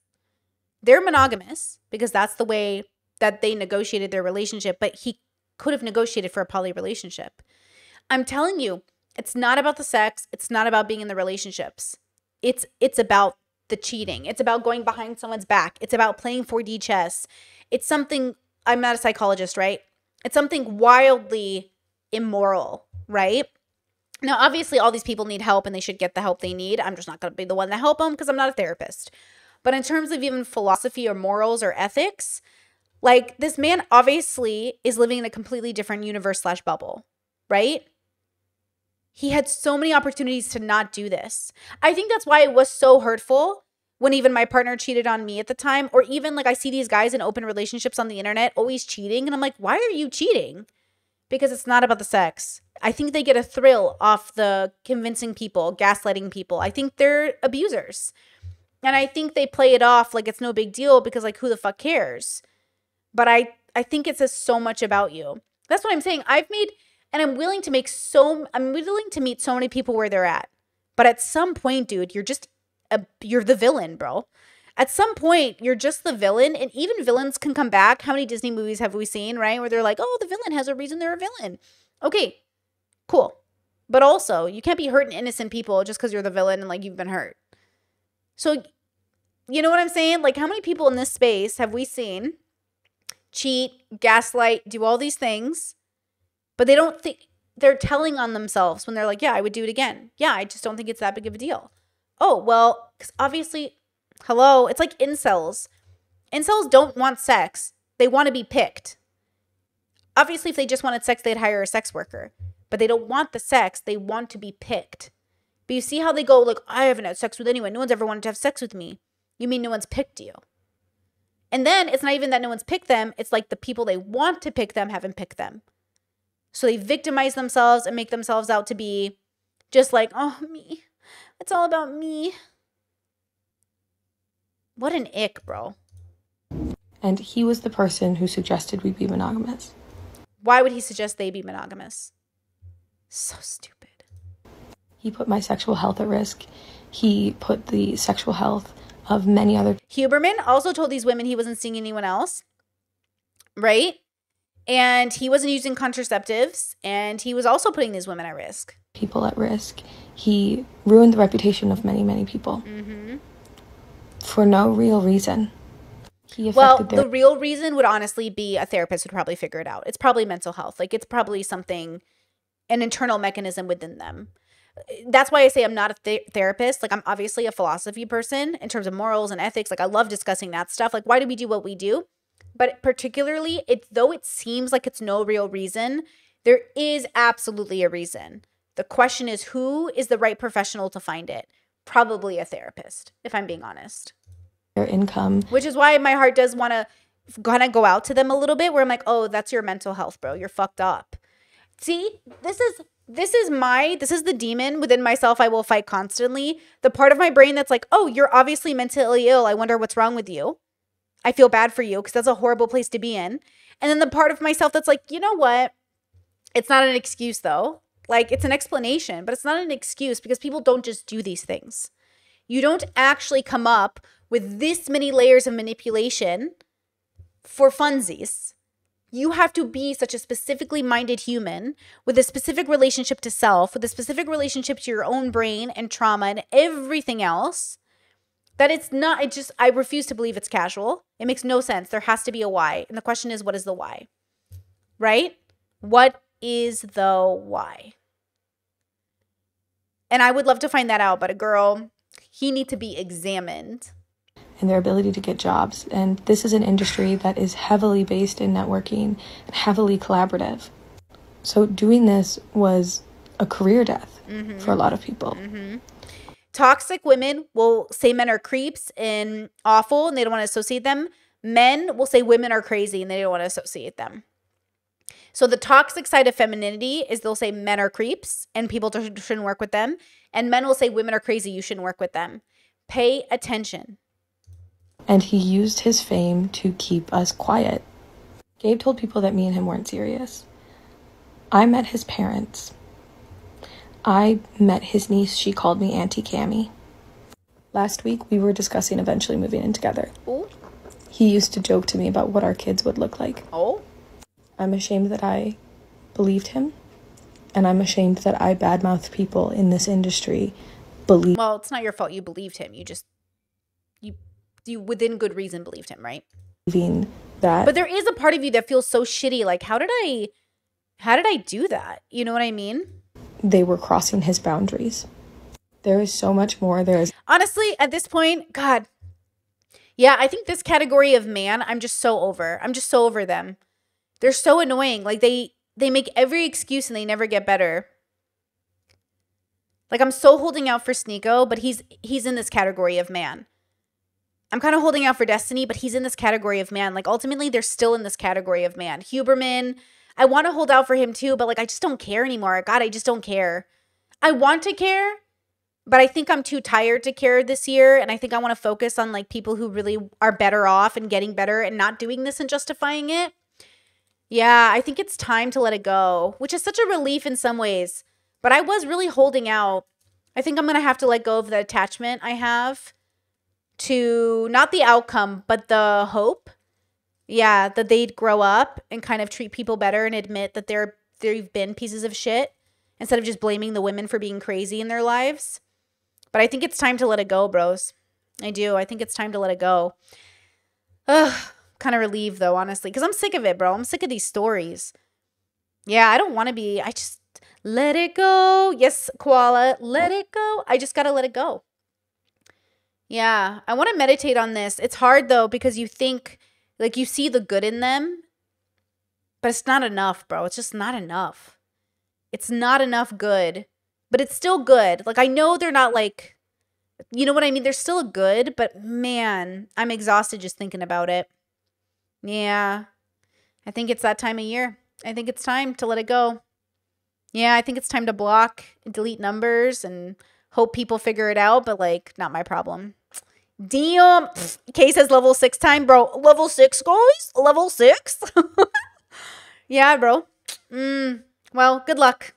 They're monogamous because that's the way that they negotiated their relationship, but he could have negotiated for a poly relationship. I'm telling you, it's not about the sex. It's not about being in the relationships. It's it's about the cheating. It's about going behind someone's back. It's about playing four D chess. It's something, I'm not a psychologist, right? It's something wildly immoral, right? Now, obviously, all these people need help and they should get the help they need. I'm just not going to be the one to help them because I'm not a therapist. But in terms of even philosophy or morals or ethics, like this man obviously is living in a completely different universe slash bubble, right? He had so many opportunities to not do this. I think that's why it was so hurtful when even my partner cheated on me at the time, or even like I see these guys in open relationships on the internet always cheating. And I'm like, why are you cheating? Because it's not about the sex. I think they get a thrill off the convincing people, gaslighting people. I think they're abusers. And I think they play it off like it's no big deal because like who the fuck cares? But I, I think it says so much about you. That's what I'm saying. I've made... And I'm willing to make so, I'm willing to meet so many people where they're at. But at some point, dude, you're just, a, you're the villain, bro. At some point, you're just the villain. And even villains can come back. How many Disney movies have we seen, right? Where they're like, oh, the villain has a reason they're a villain. Okay, cool. But also, you can't be hurting innocent people just because you're the villain and like you've been hurt. So, you know what I'm saying? Like how many people in this space have we seen cheat, gaslight, do all these things? But they don't think, they're telling on themselves when they're like, yeah, I would do it again. Yeah, I just don't think it's that big of a deal. Oh, well, because obviously, hello, it's like incels. Incels don't want sex. They want to be picked. Obviously, if they just wanted sex, they'd hire a sex worker. But they don't want the sex. They want to be picked. But you see how they go, like, I haven't had sex with anyone. No one's ever wanted to have sex with me. You mean no one's picked you? And then it's not even that no one's picked them. It's like the people they want to pick them haven't picked them. So they victimize themselves and make themselves out to be just like, oh, me. It's all about me. What an ick, bro. And he was the person who suggested we be monogamous. Why would he suggest they be monogamous? So stupid. He put my sexual health at risk. He put the sexual health of many other... Huberman also told these women he wasn't seeing anyone else, right? And he wasn't using contraceptives, and he was also putting these women at risk. People at risk. He ruined the reputation of many, many people. Mm-hmm. For no real reason. He affected well, their the real reason would honestly be a therapist would probably figure it out. It's probably mental health. Like, it's probably something, an internal mechanism within them. That's why I say I'm not a th therapist. Like, I'm obviously a philosophy person in terms of morals and ethics. Like, I love discussing that stuff. Like, why do we do what we do? But particularly, it, though it seems like it's no real reason, there is absolutely a reason. The question is, who is the right professional to find it? Probably a therapist, if I'm being honest. Their income. Which is why my heart does want to kind of go out to them a little bit, where I'm like, oh, that's your mental health, bro. You're fucked up. See, this is this is my, this is the demon within myself I will fight constantly. The part of my brain that's like, oh, you're obviously mentally ill. I wonder what's wrong with you. I feel bad for you because that's a horrible place to be in. And then the part of myself that's like, you know what? It's not an excuse though. Like it's an explanation, but it's not an excuse because people don't just do these things. You don't actually come up with this many layers of manipulation for funsies. You have to be such a specifically minded human with a specific relationship to self, with a specific relationship to your own brain and trauma and everything else, that it's not, it just, I refuse to believe it's casual. It makes no sense. There has to be a why. And the question is, what is the why? Right? What is the why? And I would love to find that out, but a girl, he need to be examined. And their ability to get jobs. And this is an industry that is heavily based in networking and heavily collaborative. So doing this was a career death mm-hmm. for a lot of people. Mm-hmm. Toxic women will say men are creeps and awful and they don't want to associate them. Men will say women are crazy and they don't want to associate them. So the toxic side of femininity is they'll say men are creeps and people shouldn't work with them. And men will say women are crazy, you shouldn't work with them. Pay attention. And he used his fame to keep us quiet. Gabe told people that me and him weren't serious. I met his parents. I met his niece. She called me Auntie Cammy. Last week, we were discussing eventually moving in together. Ooh. He used to joke to me about what our kids would look like. Oh. I'm ashamed that I believed him, and I'm ashamed that I badmouth people in this industry. Believe. Well, it's not your fault you believed him. You just, you, you within good reason believed him, right? Believing that. But there is a part of you that feels so shitty. Like, how did I, how did I do that? You know what I mean? They were crossing his boundaries. There is so much more. There is. Honestly, at this point, God. Yeah, I think this category of man, I'm just so over. I'm just so over them. They're so annoying. Like they they make every excuse and they never get better. Like I'm so holding out for Sneeko, but he's he's in this category of man. I'm kind of holding out for Destiny, but he's in this category of man. Like ultimately they're still in this category of man. Huberman, I want to hold out for him too, but like I just don't care anymore. God, I just don't care. I want to care, but I think I'm too tired to care this year, and I think I want to focus on like people who really are better off and getting better and not doing this and justifying it. Yeah, I think it's time to let it go, which is such a relief in some ways. But I was really holding out. I think I'm going to have to let go of the attachment I have to not the outcome, but the hope. Yeah, that they'd grow up and kind of treat people better and admit that they're, they've been pieces of shit instead of just blaming the women for being crazy in their lives. But I think it's time to let it go, bros. I do. I think it's time to let it go. Ugh. Kind of relieved though, honestly, because I'm sick of it, bro. I'm sick of these stories. Yeah, I don't want to be. I just let it go. Yes, koala, let it go. I just got to let it go. Yeah, I want to meditate on this. It's hard though, because you think like you see the good in them, but it's not enough, bro. It's just not enough. It's not enough good, but it's still good. Like I know they're not like, you know what I mean? They're still good, but man, I'm exhausted just thinking about it. Yeah, I think it's that time of year. I think it's time to let it go. Yeah, I think it's time to block and delete numbers and hope people figure it out, but like, not my problem. Damn. Kay says level six time, bro. Level six, guys? Level six? Yeah, bro. Mm, well, good luck.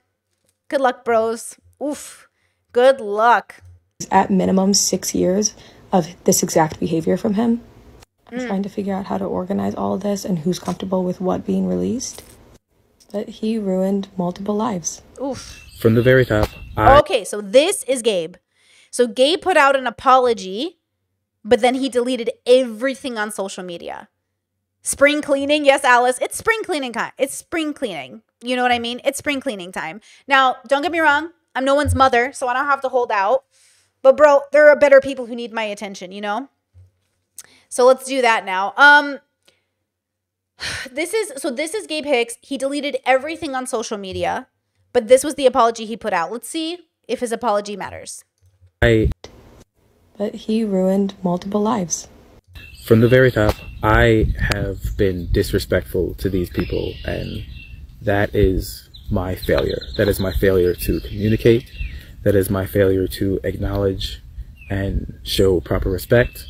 Good luck, bros. Oof. Good luck. At minimum six years of this exact behavior from him. I'm trying to figure out how to organize all of this and who's comfortable with what being released. But he ruined multiple lives. Oof. From the very top. I okay, so this is Gabe. So Gabe put out an apology, but then he deleted everything on social media. Spring cleaning. Yes, Alice. It's spring cleaning time. It's spring cleaning. You know what I mean? It's spring cleaning time. Now, don't get me wrong. I'm no one's mother, so I don't have to hold out. But bro, there are better people who need my attention, you know? So let's do that now. Um, this is so this is Gabe Hicks. He deleted everything on social media, but this was the apology he put out. Let's see if his apology matters. I, but he ruined multiple lives. From the very top, I have been disrespectful to these people, and that is my failure. That is my failure to communicate. That is my failure to acknowledge and show proper respect.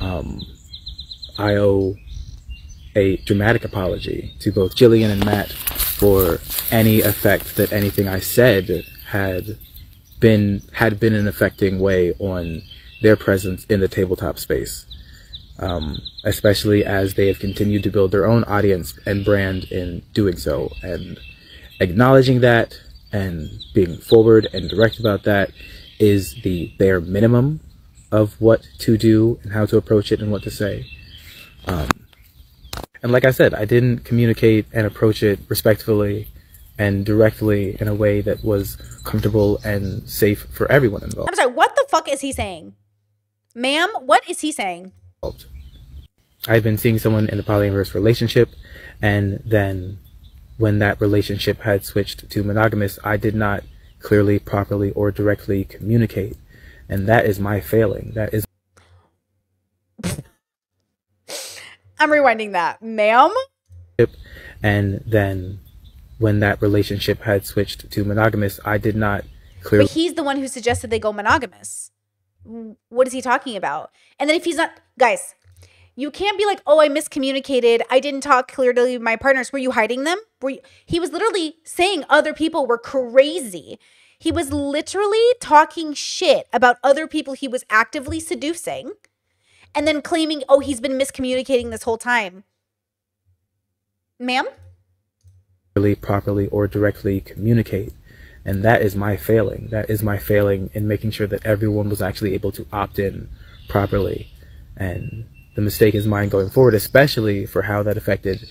Um, I owe a dramatic apology to both Jillian and Matt for any effect that anything I said had been had been an affecting way on their presence in the tabletop space, um, especially as they have continued to build their own audience and brand in doing so, and acknowledging that and being forward and direct about that is the bare minimum of what to do and how to approach it and what to say. Um, and like I said, I didn't communicate and approach it respectfully and directly in a way that was comfortable and safe for everyone involved. I'm sorry, what the fuck is he saying? Ma'am, what is he saying? I've been seeing someone in a polyamorous relationship, and then when that relationship had switched to monogamous, I did not clearly, properly, or directly communicate. And that is my failing. That is... I'm rewinding that. Ma'am? And then when that relationship had switched to monogamous, I did not clearly... But he's the one who suggested they go monogamous. What is he talking about? And then if he's not... Guys, you can't be like, oh, I miscommunicated. I didn't talk clearly to my partners. Were you hiding them? Were you... He was literally saying other people were crazy. He was literally talking shit about other people he was actively seducing and then claiming, oh, he's been miscommunicating this whole time. Ma'am? Properly or directly communicate, and that is my failing. That is my failing in making sure that everyone was actually able to opt in properly, and the mistake is mine going forward, especially for how that affected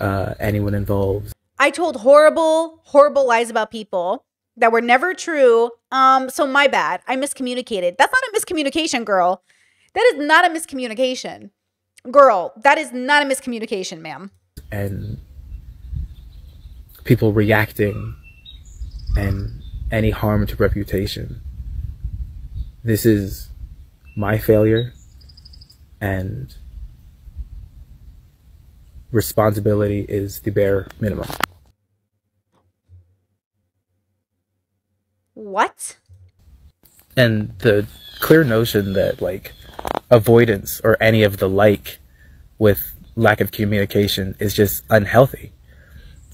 uh, anyone involved. I told horrible, horrible lies about people that were never true, um, so my bad. I miscommunicated. That's not a miscommunication, girl. That is not a miscommunication. Girl, that is not a miscommunication, ma'am. And people reacting and any harm to reputation. This is my failure and responsibility is the bare minimum. What? And the clear notion that like avoidance or any of the like with lack of communication is just unhealthy.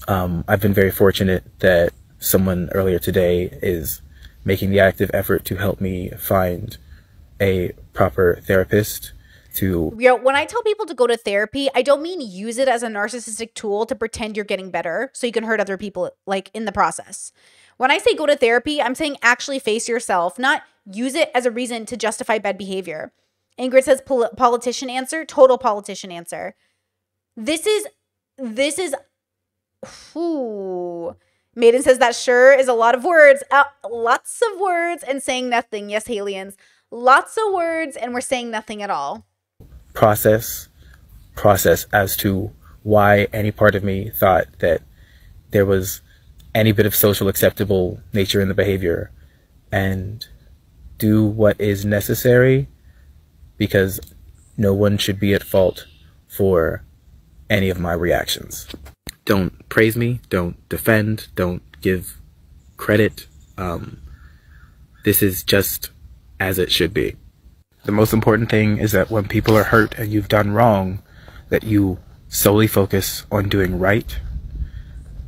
Um, I've been very fortunate that someone earlier today is making the active effort to help me find a proper therapist to... You know, when I tell people to go to therapy, I don't mean use it as a narcissistic tool to pretend you're getting better so you can hurt other people like in the process. When I say go to therapy, I'm saying actually face yourself, not use it as a reason to justify bad behavior. Ingrid says pol politician answer, total politician answer. This is... This is... Ooh. Maiden says that sure is a lot of words. Uh, lots of words and saying nothing. Yes, Halians. Lots of words and we're saying nothing at all. Process. Process as to why any part of me thought that there was any bit of social acceptable nature in the behavior. And do what is necessary, because no one should be at fault for any of my reactions. Don't praise me, don't defend, don't give credit. Um, this is just as it should be. The most important thing is that when people are hurt and you've done wrong, that you solely focus on doing right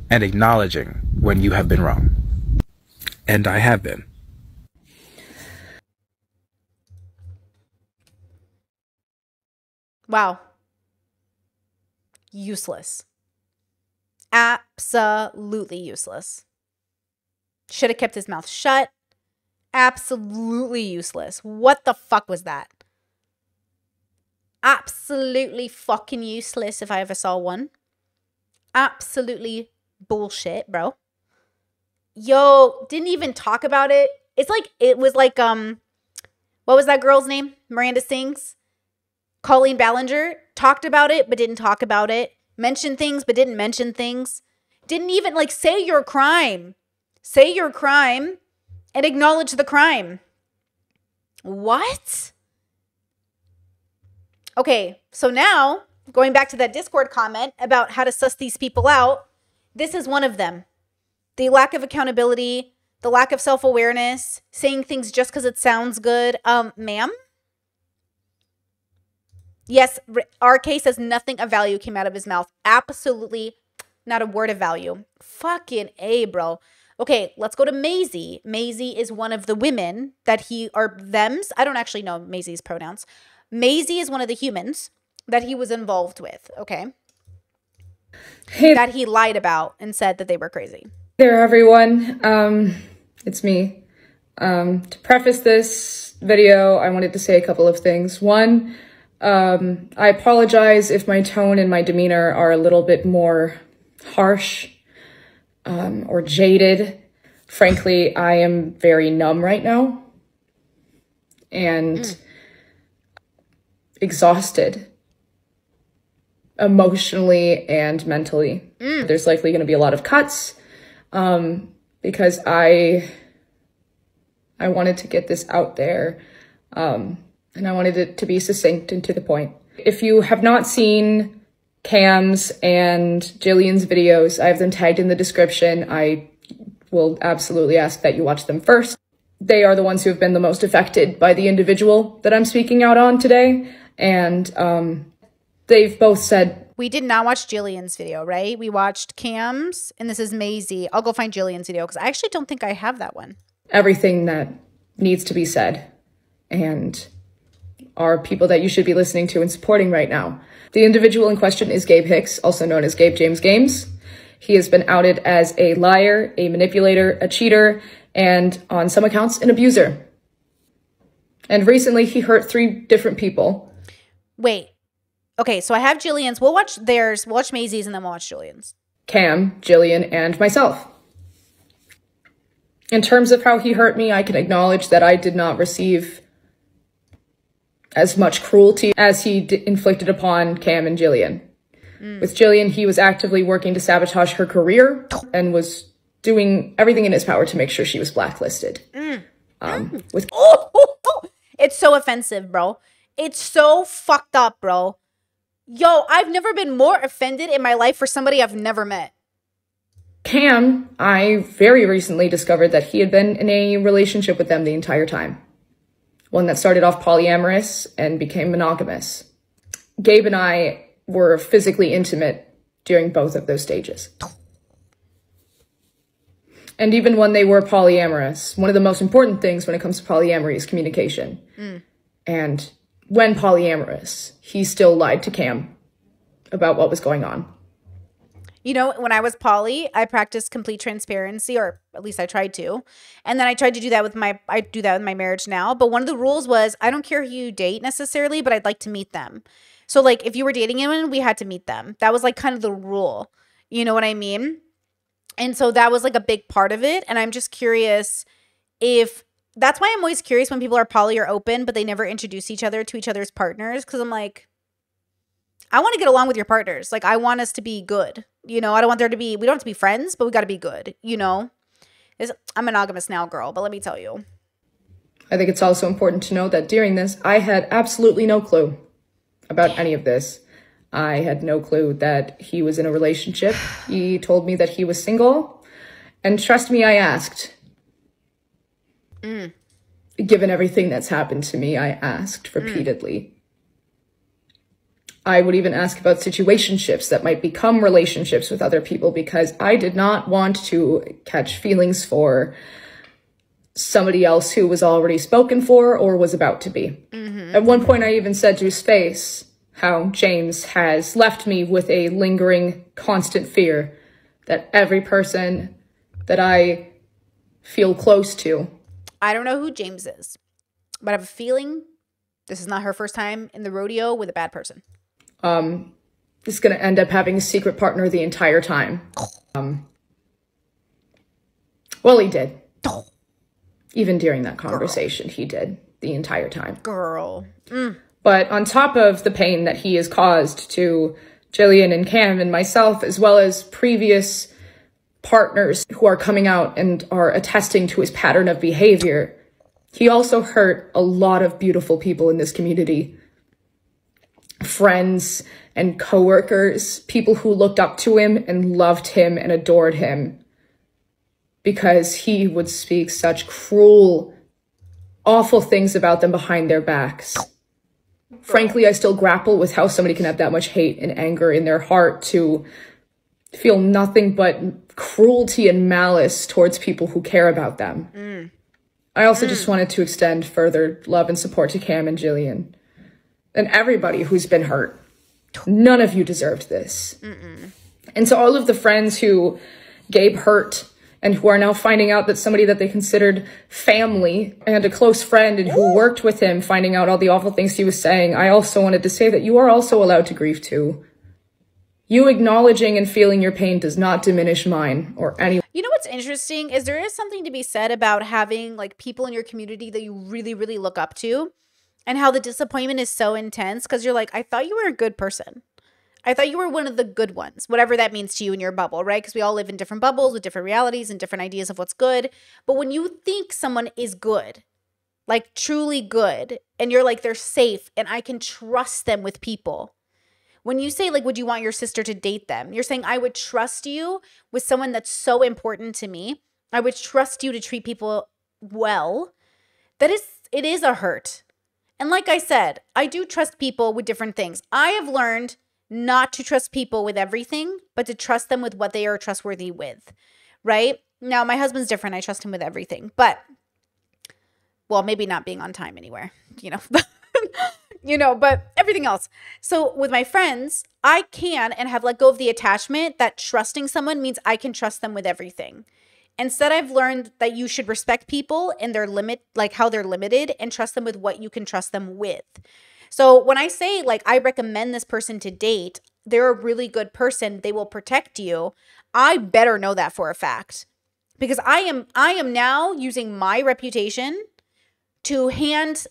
and acknowledging when you have been wrong. And I have been. Wow. Useless. Absolutely useless. Should have kept his mouth shut. Absolutely useless. What the fuck was that? Absolutely fucking useless if I ever saw one. Absolutely bullshit, bro. Yo, didn't even talk about it. It's like, it was like, um, what was that girl's name? Miranda Sings. Colleen Ballinger talked about it, but didn't talk about it. Mention things, but didn't mention things. Didn't even, like, say your crime. Say your crime and acknowledge the crime. What? Okay, so now, going back to that Discord comment about how to suss these people out, this is one of them. The lack of accountability, the lack of self-awareness, saying things just because it sounds good. Um, ma'am? Yes, R K says nothing of value came out of his mouth. Absolutely not a word of value. Fucking A, bro. Okay, let's go to Maisie. Maisie is one of the women that he, or thems. I don't actually know Maisie's pronouns. Maisie is one of the humans that he was involved with, okay? Hey. That he lied about and said that they were crazy. Hey there, everyone. Um, it's me. Um, to preface this video, I wanted to say a couple of things. One, um, I apologize if my tone and my demeanor are a little bit more harsh um, or jaded. Frankly, I am very numb right now and mm. exhausted emotionally and mentally. Mm. There's likely going to be a lot of cuts um, because I I wanted to get this out there um, and I wanted it to be succinct and to the point. If you have not seen Cam's and Jillian's videos, I have them tagged in the description. I will absolutely ask that you watch them first. They are the ones who have been the most affected by the individual that I'm speaking out on today. And um, they've both said... We did not watch Jillian's video, right? We watched Cam's, and this is Maisie. I'll go find Jillian's video because I actually don't think I have that one. Everything that needs to be said and are people that you should be listening to and supporting right now. The individual in question is Gabe Hicks, also known as Gabe James Games. He has been outed as a liar, a manipulator, a cheater, and on some accounts, an abuser. And recently he hurt three different people. Wait. Okay, so I have Jillian's. We'll watch theirs, we'll watch Maisie's, and then we'll watch Jillian's. Cam, Jillian, and myself. In terms of how he hurt me, I can acknowledge that I did not receive as much cruelty as he d inflicted upon Cam and Jillian. Mm. With Jillian, he was actively working to sabotage her career and was doing everything in his power to make sure she was blacklisted. Mm. Um, with oh, oh, oh. It's so offensive, bro. It's so fucked up, bro. Yo, I've never been more offended in my life for somebody I've never met. Cam, I very recently discovered that he had been in a relationship with them the entire time. One that started off polyamorous and became monogamous. Gabe and I were physically intimate during both of those stages. And even when they were polyamorous, one of the most important things when it comes to polyamory is communication. Mm. And when polyamorous, he still lied to Cam about what was going on. You know, when I was poly, I practiced complete transparency, or at least I tried to. And then I tried to do that with my, I do that with my marriage now. But one of the rules was, I don't care who you date necessarily, but I'd like to meet them. So like, if you were dating anyone, we had to meet them. That was like kind of the rule. You know what I mean? And so that was like a big part of it. And I'm just curious if, that's why I'm always curious when people are poly or open, but they never introduce each other to each other's partners. Cause I'm like, I want to get along with your partners. Like, I want us to be good. You know, I don't want there to be, we don't have to be friends, but we got to be good, you know? It's, I'm monogamous now, girl, but let me tell you. I think it's also important to know that during this, I had absolutely no clue about any of this. I had no clue that he was in a relationship. He told me that he was single. And trust me, I asked. Mm. Given everything that's happened to me, I asked repeatedly. Mm. I would even ask about situationships that might become relationships with other people because I did not want to catch feelings for somebody else who was already spoken for or was about to be. Mm-hmm. At one point, I even said to his face how James has left me with a lingering, constant fear that every person that I feel close to. I don't know who James is, but I have a feeling this is not her first time in the rodeo with a bad person. Um, is going to end up having a secret partner the entire time. Um, well, he did. Even during that conversation, Girl. He did the entire time. Girl. Mm. But on top of the pain that he has caused to Jillian and Cam and myself, as well as previous partners who are coming out and are attesting to his pattern of behavior, he also hurt a lot of beautiful people in this community. Friends and coworkers, people who looked up to him and loved him and adored him because he would speak such cruel, awful things about them behind their backs. frankly, I still grapple with how somebody can have that much hate and anger in their heart to feel nothing but cruelty and malice towards people who care about them. Mm. I also mm. just wanted to extend further love and support to Cam and Jillian and everybody who's been hurt. None of you deserved this. Mm-mm. And so all of the friends who Gabe hurt and who are now finding out that somebody that they considered family and a close friend and who worked with him, finding out all the awful things he was saying, I also wanted to say that you are also allowed to grieve too. You acknowledging and feeling your pain does not diminish mine or anyone. You know what's interesting is there is something to be said about having like people in your community that you really, really look up to and how the disappointment is so intense because you're like, I thought you were a good person. I thought you were one of the good ones, whatever that means to you in your bubble, right? Because we all live in different bubbles with different realities and different ideas of what's good. But when you think someone is good, like truly good, and you're like, they're safe and I can trust them with people. When you say like, would you want your sister to date them? You're saying I would trust you with someone that's so important to me. I would trust you to treat people well. That is, it is a hurt. And like I said, I do trust people with different things. I have learned not to trust people with everything, but to trust them with what they are trustworthy with, right? Now, my husband's different. I trust him with everything, but, well, maybe not being on time anywhere, you know, you know, but everything else. So with my friends, I can and have let go of the attachment that trusting someone means I can trust them with everything. Instead, I've learned that you should respect people and their limit, like how they're limited, and trust them with what you can trust them with. So when I say like, I recommend this person to date, they're a really good person. They will protect you. I better know that for a fact because I am, I am now using my reputation to hand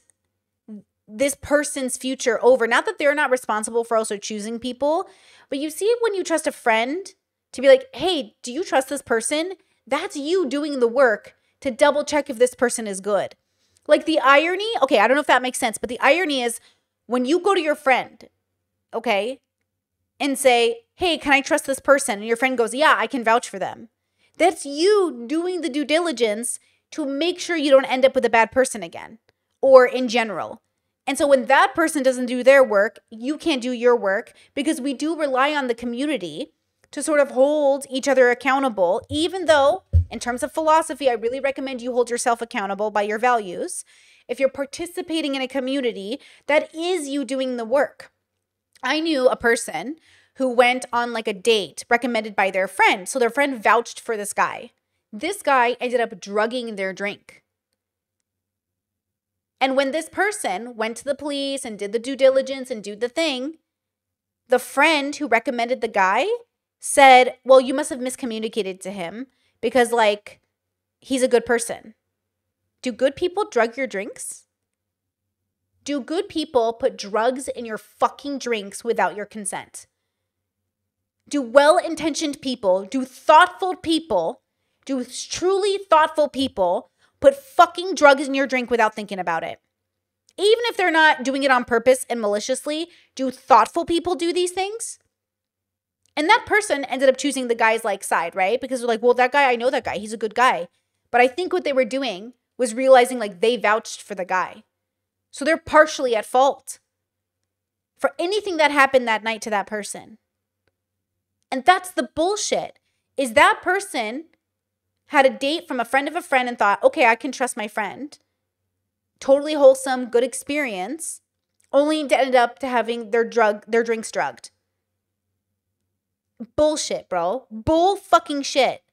this person's future over. Not that they're not responsible for also choosing people, but you see when you trust a friend to be like, hey, do you trust this person? That's you doing the work to double check if this person is good. Like the irony, okay, I don't know if that makes sense, but the irony is, when you go to your friend, okay, and say, hey, can I trust this person? And your friend goes, yeah, I can vouch for them. That's you doing the due diligence to make sure you don't end up with a bad person again or in general. And so when that person doesn't do their work, you can't do your work because we do rely on the community to sort of hold each other accountable, even though in terms of philosophy, I really recommend you hold yourself accountable by your values. If you're participating in a community, that is you doing the work. I knew a person who went on like a date recommended by their friend. So their friend vouched for this guy. This guy ended up drugging their drink. And when this person went to the police and did the due diligence and did the thing, the friend who recommended the guy said, well, you must have miscommunicated to him because like he's a good person. Do good people drug your drinks? Do good people put drugs in your fucking drinks without your consent? Do well-intentioned people, do thoughtful people, do truly thoughtful people put fucking drugs in your drink without thinking about it? Even if they're not doing it on purpose and maliciously, do thoughtful people do these things? And that person ended up choosing the guy's like side, right? Because they're like, well, that guy, I know that guy. He's a good guy. But I think what they were doing was realizing like they vouched for the guy. So they're partially at fault for anything that happened that night to that person. And that's the bullshit, is that person had a date from a friend of a friend and thought, okay, I can trust my friend. Totally wholesome, good experience, only to end up to having their drug, their drinks drugged. Bullshit, bro. Bull fucking shit.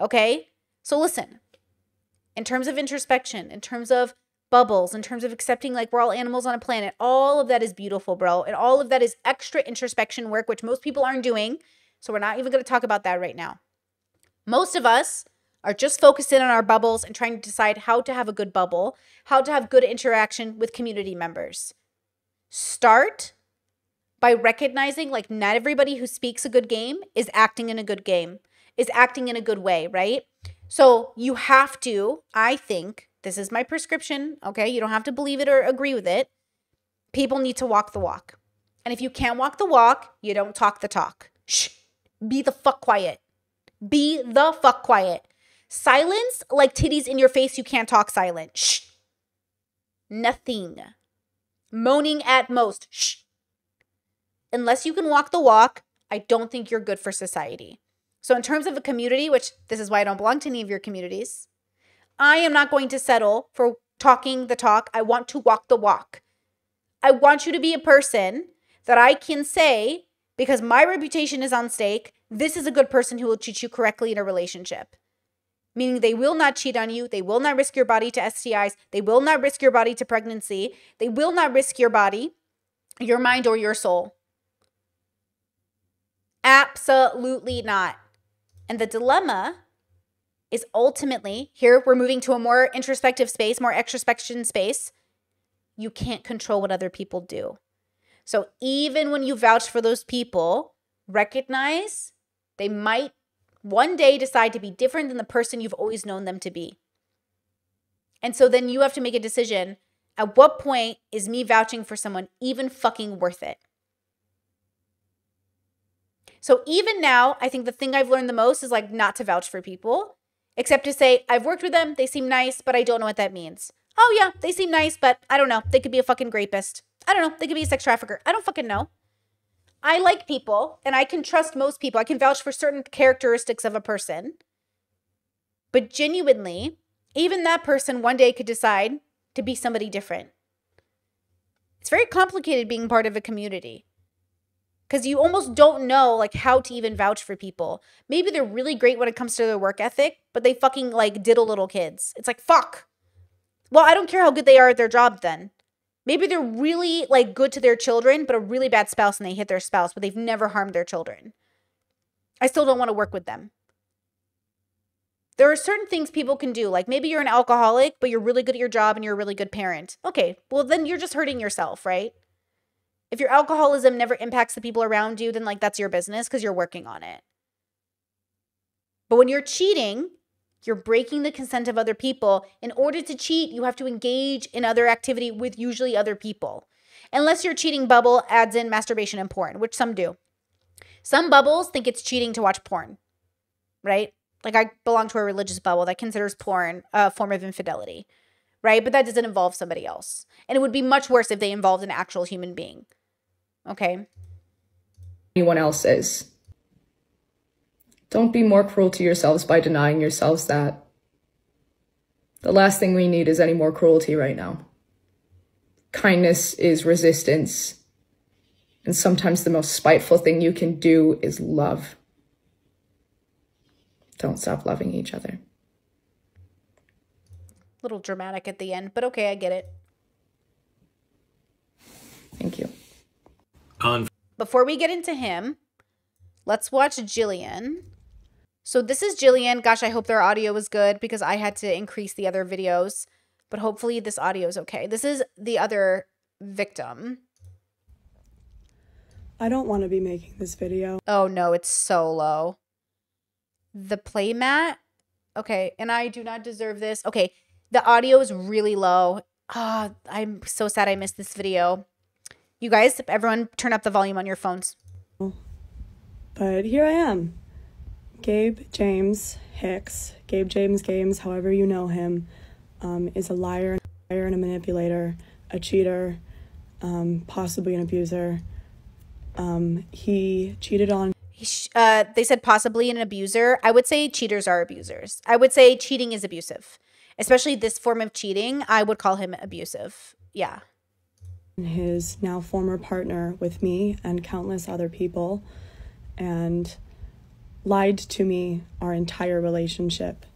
Okay? So listen. In terms of introspection, in terms of bubbles, in terms of accepting like we're all animals on a planet, all of that is beautiful, bro. And all of that is extra introspection work, which most people aren't doing. So we're not even going to talk about that right now. Most of us are just focused in on our bubbles and trying to decide how to have a good bubble, how to have good interaction with community members. Start by recognizing like not everybody who speaks a good game is acting in a good game, is acting in a good way, right? So you have to, I think, this is my prescription, okay? You don't have to believe it or agree with it. People need to walk the walk. And if you can't walk the walk, you don't talk the talk. Shh, be the fuck quiet. Be the fuck quiet. Silence like titties in your face, you can't talk silent. Shh, nothing. Moaning at most. Shh. Unless you can walk the walk, I don't think you're good for society. So in terms of a community, which this is why I don't belong to any of your communities, I am not going to settle for talking the talk. I want to walk the walk. I want you to be a person that I can say, because my reputation is on stake, this is a good person who will treat you correctly in a relationship. Meaning they will not cheat on you. They will not risk your body to S T Is. They will not risk your body to pregnancy. They will not risk your body, your mind, or your soul. Absolutely not. And the dilemma is ultimately, here we're moving to a more introspective space, more extrospection space. You can't control what other people do. So even when you vouch for those people, recognize they might one day decide to be different than the person you've always known them to be. And so then you have to make a decision. At what point is me vouching for someone even fucking worth it? So even now, I think the thing I've learned the most is like not to vouch for people, except to say, I've worked with them, they seem nice, but I don't know what that means. Oh yeah, they seem nice, but I don't know. They could be a fucking rapist. I don't know. They could be a sex trafficker. I don't fucking know. I like people and I can trust most people. I can vouch for certain characteristics of a person. But genuinely, even that person one day could decide to be somebody different. It's very complicated being part of a community because you almost don't know like how to even vouch for people. Maybe they're really great when it comes to their work ethic, but they fucking like diddle little kids. It's like, fuck. Well, I don't care how good they are at their job then. Maybe they're really like good to their children, but a really bad spouse and they hit their spouse, but they've never harmed their children. I still don't want to work with them. There are certain things people can do. Like maybe you're an alcoholic, but you're really good at your job and you're a really good parent. Okay, well then you're just hurting yourself, right? If your alcoholism never impacts the people around you, then like that's your business because you're working on it. But when you're cheating, you're breaking the consent of other people. In order to cheat, you have to engage in other activity with usually other people. Unless your cheating bubble adds in masturbation and porn, which some do. Some bubbles think it's cheating to watch porn, right? Like I belong to a religious bubble that considers porn a form of infidelity, right? But that doesn't involve somebody else. And it would be much worse if they involved an actual human being, okay? Anyone else is. Don't be more cruel to yourselves by denying yourselves that. The last thing we need is any more cruelty right now. Kindness is resistance. And sometimes the most spiteful thing you can do is love. Don't stop loving each other. A little dramatic at the end, but okay, I get it. Thank you. Um, Before we get into him, let's watch Jillian. So this is Jillian. Gosh, I hope their audio was good because I had to increase the other videos, but hopefully this audio is okay. This is the other victim. I don't want to be making this video. Oh no, it's so low. The playmat. Okay, and I do not deserve this. Okay, the audio is really low. Ah, oh, I'm so sad I missed this video. You guys, everyone turn up the volume on your phones. But here I am. Gabe James Hicks, Gabe James Games, however you know him, um, is a liar, a liar and a manipulator, a cheater, um, possibly an abuser. Um, he cheated on... Uh, they said possibly an abuser. I would say cheaters are abusers. I would say cheating is abusive. Especially this form of cheating, I would call him abusive. Yeah. His now former partner with me and countless other people, and lied to me our entire relationship.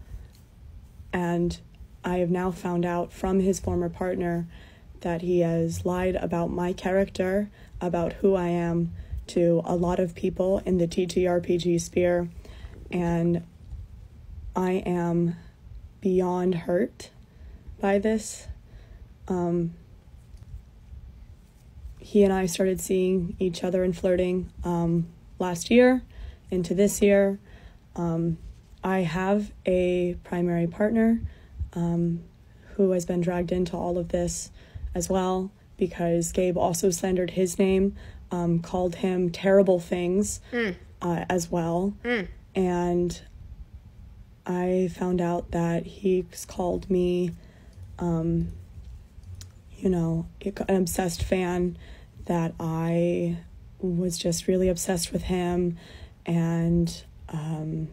And I have now found out from his former partner that he has lied about my character, about who I am, to a lot of people in the T T R P G sphere. And I am beyond hurt by this. Um, he and I started seeing each other and flirting um, last year into this year. um, I have a primary partner um, who has been dragged into all of this as well, because Gabe also slandered his name, um, called him terrible things mm. uh, as well. Mm. And I found out that he's called me, um, you know, an obsessed fan, that I was just really obsessed with him. And um,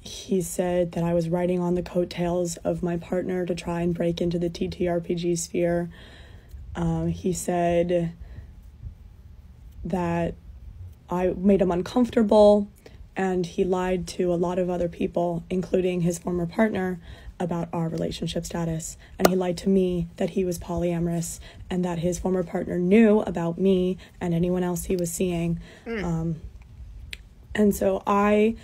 he said that I was riding on the coattails of my partner to try and break into the T T R P G sphere. Um, he said that I made him uncomfortable, and he lied to a lot of other people, including his former partner, about our relationship status. And he lied to me that he was polyamorous and that his former partner knew about me and anyone else he was seeing. Mm. Um, and so I,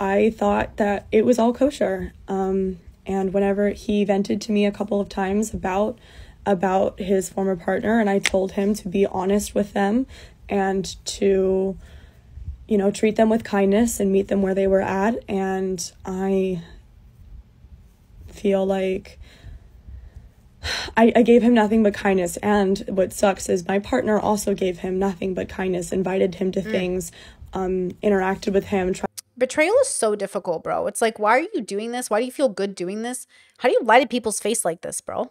I thought that it was all kosher. Um, and whenever he vented to me a couple of times about, about his former partner, and I told him to be honest with them and to, you know, treat them with kindness and meet them where they were at. And I feel like I, I gave him nothing but kindness. And what sucks is my partner also gave him nothing but kindness, invited him to mm. things, um, interacted with him. Betrayal is so difficult, bro. It's like, why are you doing this? Why do you feel good doing this? How do you lie to people's face like this, bro?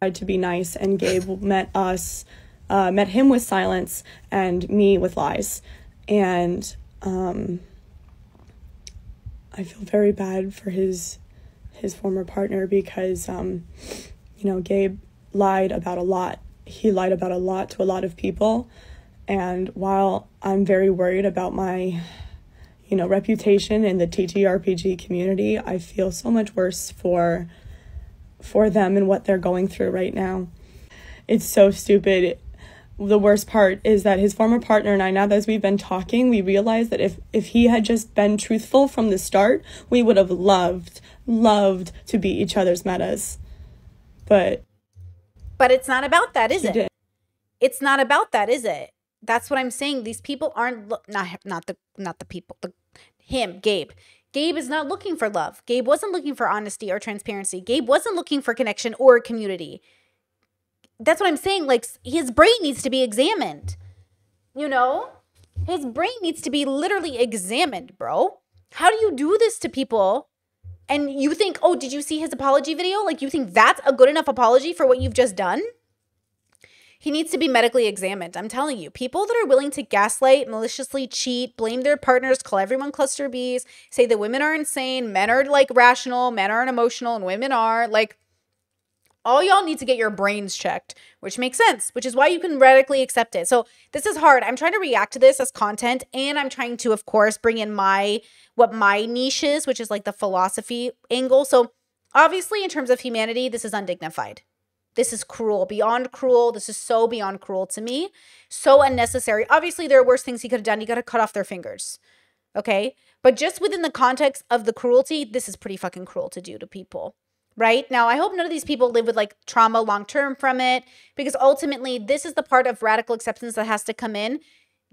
Tried to be nice, and Gabe met us, uh, met him with silence and me with lies. And um, I feel very bad for his his former partner, because, um, you know, Gabe lied about a lot. He lied about a lot to a lot of people. And while I'm very worried about my, you know, reputation in the T T R P G community, I feel so much worse for, for them and what they're going through right now. It's so stupid. The worst part is that his former partner and I, now that as we've been talking, we realized that if, if he had just been truthful from the start, we would have loved, loved to be each other's metas. But... But it's not about that, is it? Did. It's not about that, is it? That's what I'm saying. These people aren't... Not, not, the, not the people. The, him, Gabe. Gabe is not looking for love. Gabe wasn't looking for honesty or transparency. Gabe wasn't looking for connection or community. That's what I'm saying. Like, his brain needs to be examined, you know? His brain needs to be literally examined, bro. How do you do this to people? And you think, oh, did you see his apology video? Like, you think that's a good enough apology for what you've just done? He needs to be medically examined. I'm telling you, people that are willing to gaslight, maliciously cheat, blame their partners, call everyone cluster Bs, say that women are insane, men are, like, rational, men aren't emotional, and women are, like, all y'all need to get your brains checked, which makes sense, which is why you can radically accept it. So this is hard. I'm trying to react to this as content, and I'm trying to, of course, bring in my, what my niche is, which is like the philosophy angle. So obviously in terms of humanity, this is undignified. This is cruel, beyond cruel. This is so beyond cruel to me, so unnecessary. Obviously there are worse things he could have done. He could have cut off their fingers, okay? But just within the context of the cruelty, this is pretty fucking cruel to do to people. Right? Now, I hope none of these people live with like trauma long-term from it, because ultimately this is the part of radical acceptance that has to come in.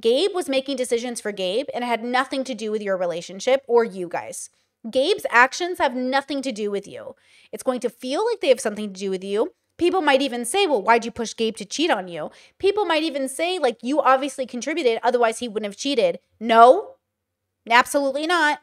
Gabe was making decisions for Gabe, and it had nothing to do with your relationship or you guys. Gabe's actions have nothing to do with you. It's going to feel like they have something to do with you. People might even say, well, why'd you push Gabe to cheat on you? People might even say, like, you obviously contributed, otherwise he wouldn't have cheated. No, absolutely not.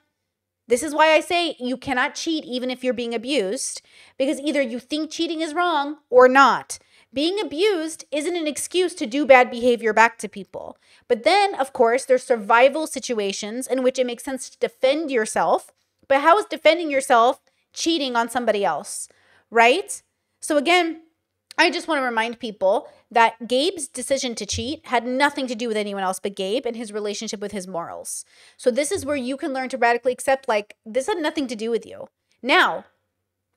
This is why I say you cannot cheat even if you're being abused, because either you think cheating is wrong or not. Being abused isn't an excuse to do bad behavior back to people. But then, of course, there's survival situations in which it makes sense to defend yourself. But how is defending yourself cheating on somebody else, right? So again, I just want to remind people that Gabe's decision to cheat had nothing to do with anyone else but Gabe and his relationship with his morals. So this is where you can learn to radically accept, like, this had nothing to do with you. Now,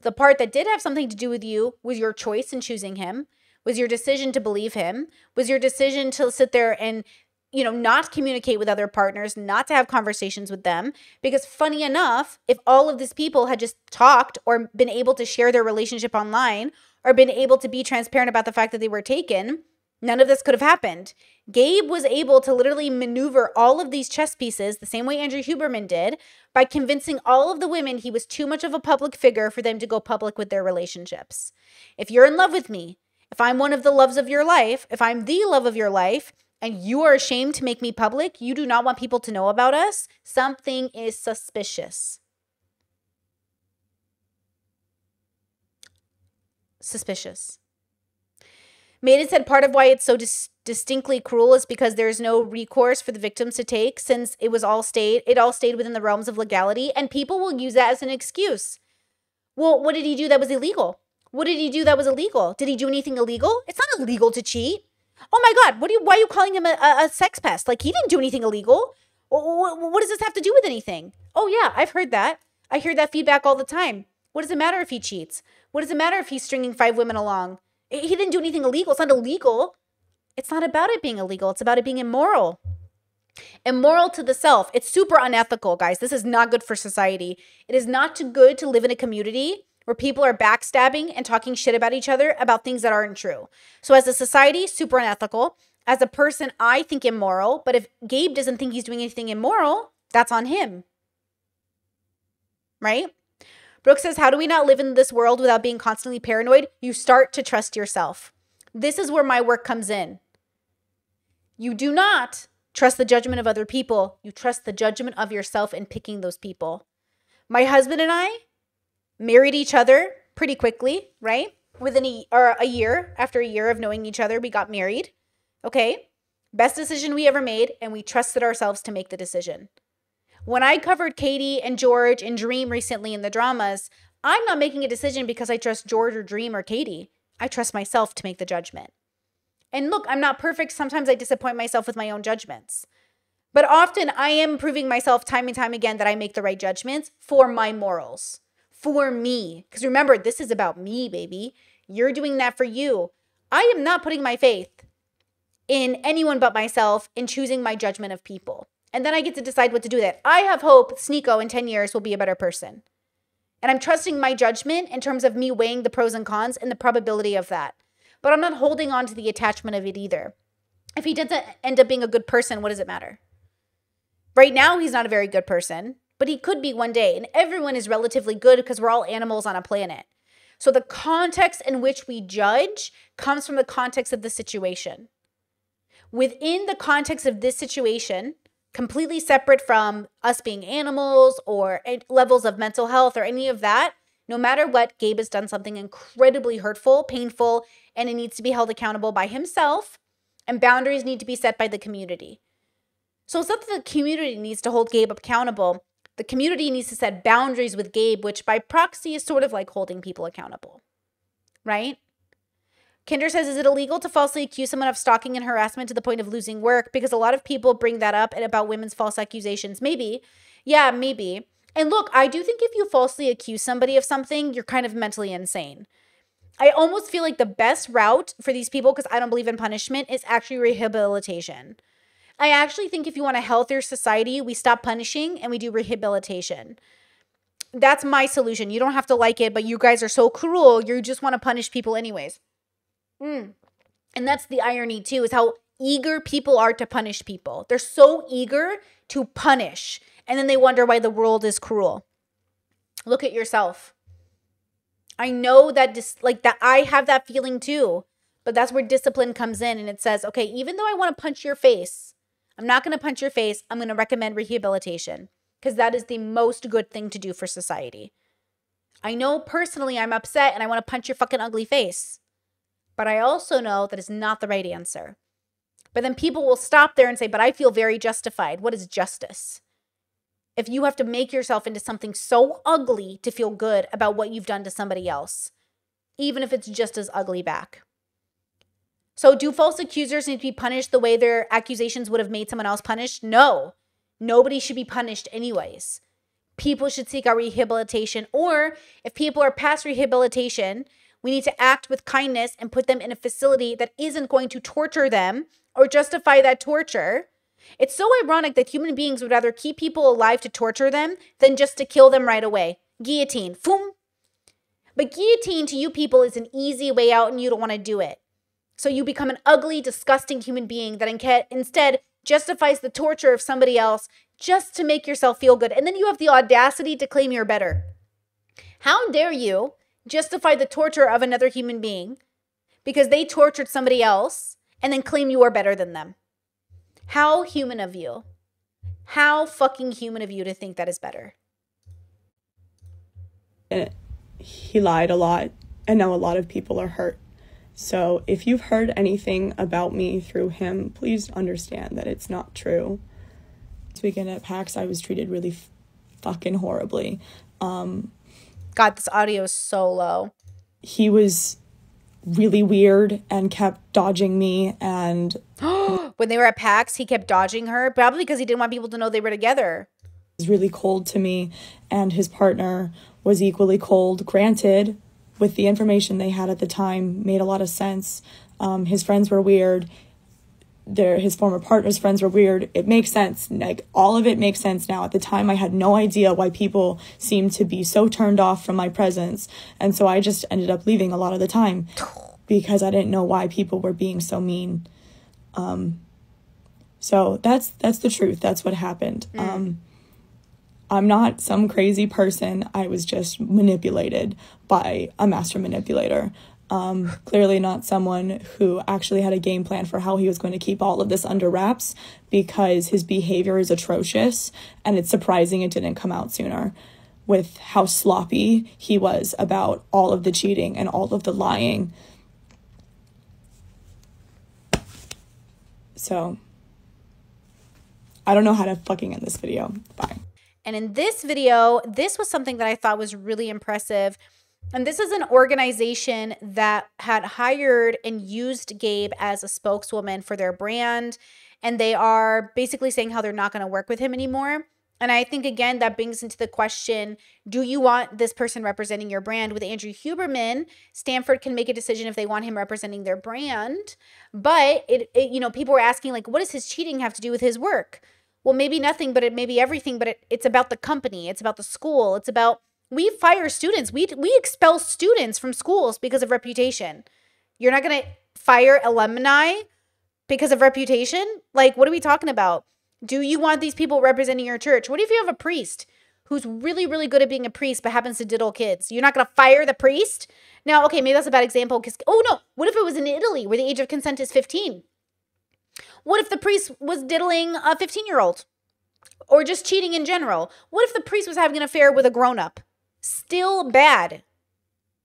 the part that did have something to do with you was your choice in choosing him, was your decision to believe him, was your decision to sit there and, you know, not communicate with other partners, not to have conversations with them. Because funny enough, if all of these people had just talked or been able to share their relationship online, or been able to be transparent about the fact that they were taken, none of this could have happened. Gabe was able to literally maneuver all of these chess pieces the same way Andrew Huberman did, by convincing all of the women he was too much of a public figure for them to go public with their relationships. If you're in love with me, if I'm one of the loves of your life, if I'm the love of your life, and you are ashamed to make me public, you do not want people to know about us, something is suspicious. suspicious. Maiden said part of why it's so dis distinctly cruel is because there is no recourse for the victims to take, since it was all stayed, it all stayed within the realms of legality, and people will use that as an excuse. Well, what did he do that was illegal? What did he do that was illegal? Did he do anything illegal? It's not illegal to cheat. Oh my God, what do you, why are you calling him a, a, a sex pest? Like, he didn't do anything illegal. What, what does this have to do with anything? Oh yeah, I've heard that. I hear that feedback all the time. What does it matter if he cheats? What does it matter if he's stringing five women along? He didn't do anything illegal. It's not illegal. It's not about it being illegal. It's about it being immoral. Immoral to the self. It's super unethical, guys. This is not good for society. It is not too good to live in a community where people are backstabbing and talking shit about each other about things that aren't true. So as a society, super unethical. As a person, I think immoral. But if Gabe doesn't think he's doing anything immoral, that's on him. Right? Brooke says, how do we not live in this world without being constantly paranoid? You start to trust yourself. This is where my work comes in. You do not trust the judgment of other people. You trust the judgment of yourself in picking those people. My husband and I married each other pretty quickly, right? Within a, or a year, after a year of knowing each other, we got married. Okay? Best decision we ever made, and we trusted ourselves to make the decision. When I covered Katie and George and Dream recently in the dramas, I'm not making a decision because I trust George or Dream or Katie. I trust myself to make the judgment. And look, I'm not perfect. Sometimes I disappoint myself with my own judgments. But often I am proving myself time and time again that I make the right judgments for my morals, for me. Because remember, this is about me, baby. You're doing that for you. I am not putting my faith in anyone but myself in choosing my judgment of people. And then I get to decide what to do with it. I have hope Sneeko in ten years will be a better person. And I'm trusting my judgment in terms of me weighing the pros and cons and the probability of that. But I'm not holding on to the attachment of it either. If he doesn't end up being a good person, what does it matter? Right now, he's not a very good person, but he could be one day. And everyone is relatively good because we're all animals on a planet. So the context in which we judge comes from the context of the situation. Within the context of this situation, completely separate from us being animals or levels of mental health or any of that, no matter what, Gabe has done something incredibly hurtful, painful, and it needs to be held accountable by himself, and boundaries need to be set by the community. So it's not that the community needs to hold Gabe accountable. The community needs to set boundaries with Gabe, which by proxy is sort of like holding people accountable, right? Kinder says, is it illegal to falsely accuse someone of stalking and harassment to the point of losing work? Because a lot of people bring that up and about women's false accusations. Maybe. Yeah, maybe. And look, I do think if you falsely accuse somebody of something, you're kind of mentally insane. I almost feel like the best route for these people, because I don't believe in punishment, is actually rehabilitation. I actually think if you want a healthier society, we stop punishing and we do rehabilitation. That's my solution. You don't have to like it, but you guys are so cruel. You just want to punish people anyways. Mm. And that's the irony too, is how eager people are to punish people. They're so eager to punish. And then they wonder why the world is cruel. Look at yourself. I know that dis like that I have that feeling too, but that's where discipline comes in, and it says, okay, even though I want to punch your face, I'm not going to punch your face. I'm going to recommend rehabilitation because that is the most good thing to do for society. I know personally I'm upset and I want to punch your fucking ugly face. But I also know that it's not the right answer. But then people will stop there and say, but I feel very justified. What is justice? If you have to make yourself into something so ugly to feel good about what you've done to somebody else, even if it's just as ugly back. So do false accusers need to be punished the way their accusations would have made someone else punished? No, nobody should be punished anyways. People should seek out rehabilitation, or if people are past rehabilitation, we need to act with kindness and put them in a facility that isn't going to torture them or justify that torture. It's so ironic that human beings would rather keep people alive to torture them than just to kill them right away. Guillotine. Foom. But guillotine to you people is an easy way out and you don't want to do it. So you become an ugly, disgusting human being that instead justifies the torture of somebody else just to make yourself feel good. And then you have the audacity to claim you're better. How dare you justify the torture of another human being because they tortured somebody else and then claim you are better than them. How human of you. How fucking human of you to think that is better. He lied a lot. and now a lot of people are hurt. So if you've heard anything about me through him, please understand that it's not true. This weekend at PAX, I was treated really f fucking horribly. Um, God, this audio is so low. He was really weird and kept dodging me, and when they were at PAX, he kept dodging her, probably because he didn't want people to know they were together. He was really cold to me, and his partner was equally cold. Granted, with the information they had at the time, made a lot of sense. Um, his friends were weird. Their, his former partner's friends were weird. It makes sense. Like, all of it makes sense now. At the time, I had no idea why people seemed to be so turned off from my presence. And so I just ended up leaving a lot of the time because I didn't know why people were being so mean. Um, so that's, that's the truth. That's what happened. Mm. Um, I'm not some crazy person. I was just manipulated by a master manipulator. Um, clearly not someone who actually had a game plan for how he was going to keep all of this under wraps, because his behavior is atrocious, and it's surprising it didn't come out sooner with how sloppy he was about all of the cheating and all of the lying. So, I don't know how to fucking end this video. Bye. And in this video, this was something that I thought was really impressive. And this is an organization that had hired and used Gabe as a spokeswoman for their brand. And they are basically saying how they're not going to work with him anymore. And I think, again, that brings into the question, do you want this person representing your brand? With Andrew Huberman, Stanford can make a decision if they want him representing their brand. But, it, it, you know, people were asking, like, what does his cheating have to do with his work? Well, maybe nothing, but it may be everything. But it, it's about the company. It's about the school. It's about, we fire students. We, we expel students from schools because of reputation. You're not going to fire alumni because of reputation? Like, what are we talking about? Do you want these people representing your church? What if you have a priest who's really, really good at being a priest but happens to diddle kids? You're not going to fire the priest? Now, okay, maybe that's a bad example because, oh, no. What if it was in Italy where the age of consent is fifteen? What if the priest was diddling a fifteen-year-old or just cheating in general? What if the priest was having an affair with a grown-up? Still bad.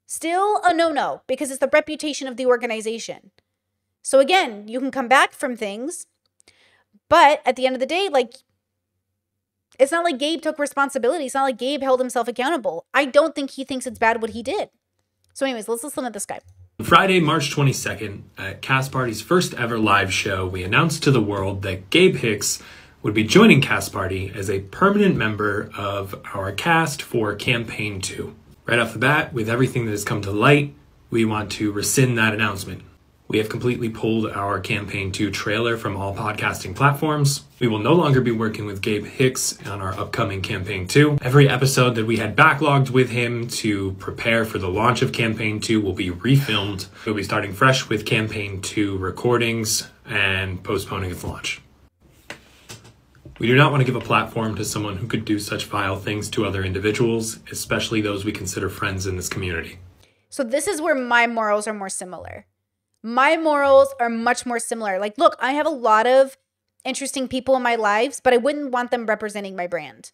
Still a no-no because it's the reputation of the organization. So again, you can come back from things, but at the end of the day, like, it's not like Gabe took responsibility. It's not like Gabe held himself accountable. I don't think he thinks it's bad what he did. So anyways, let's listen to this guy. Friday, March twenty-second, at Cast Party's first ever live show, we announced to the world that Gabe Hicks would be joining Cast Party as a permanent member of our cast for Campaign two. Right off the bat, with everything that has come to light, we want to rescind that announcement. We have completely pulled our Campaign two trailer from all podcasting platforms. We will no longer be working with Gabe Hicks on our upcoming Campaign two. Every episode that we had backlogged with him to prepare for the launch of Campaign two will be refilmed. We'll be starting fresh with Campaign two recordings and postponing its launch. We do not want to give a platform to someone who could do such vile things to other individuals, especially those we consider friends in this community. So this is where my morals are more similar. My morals are much more similar. Like, look, I have a lot of interesting people in my lives, but I wouldn't want them representing my brand,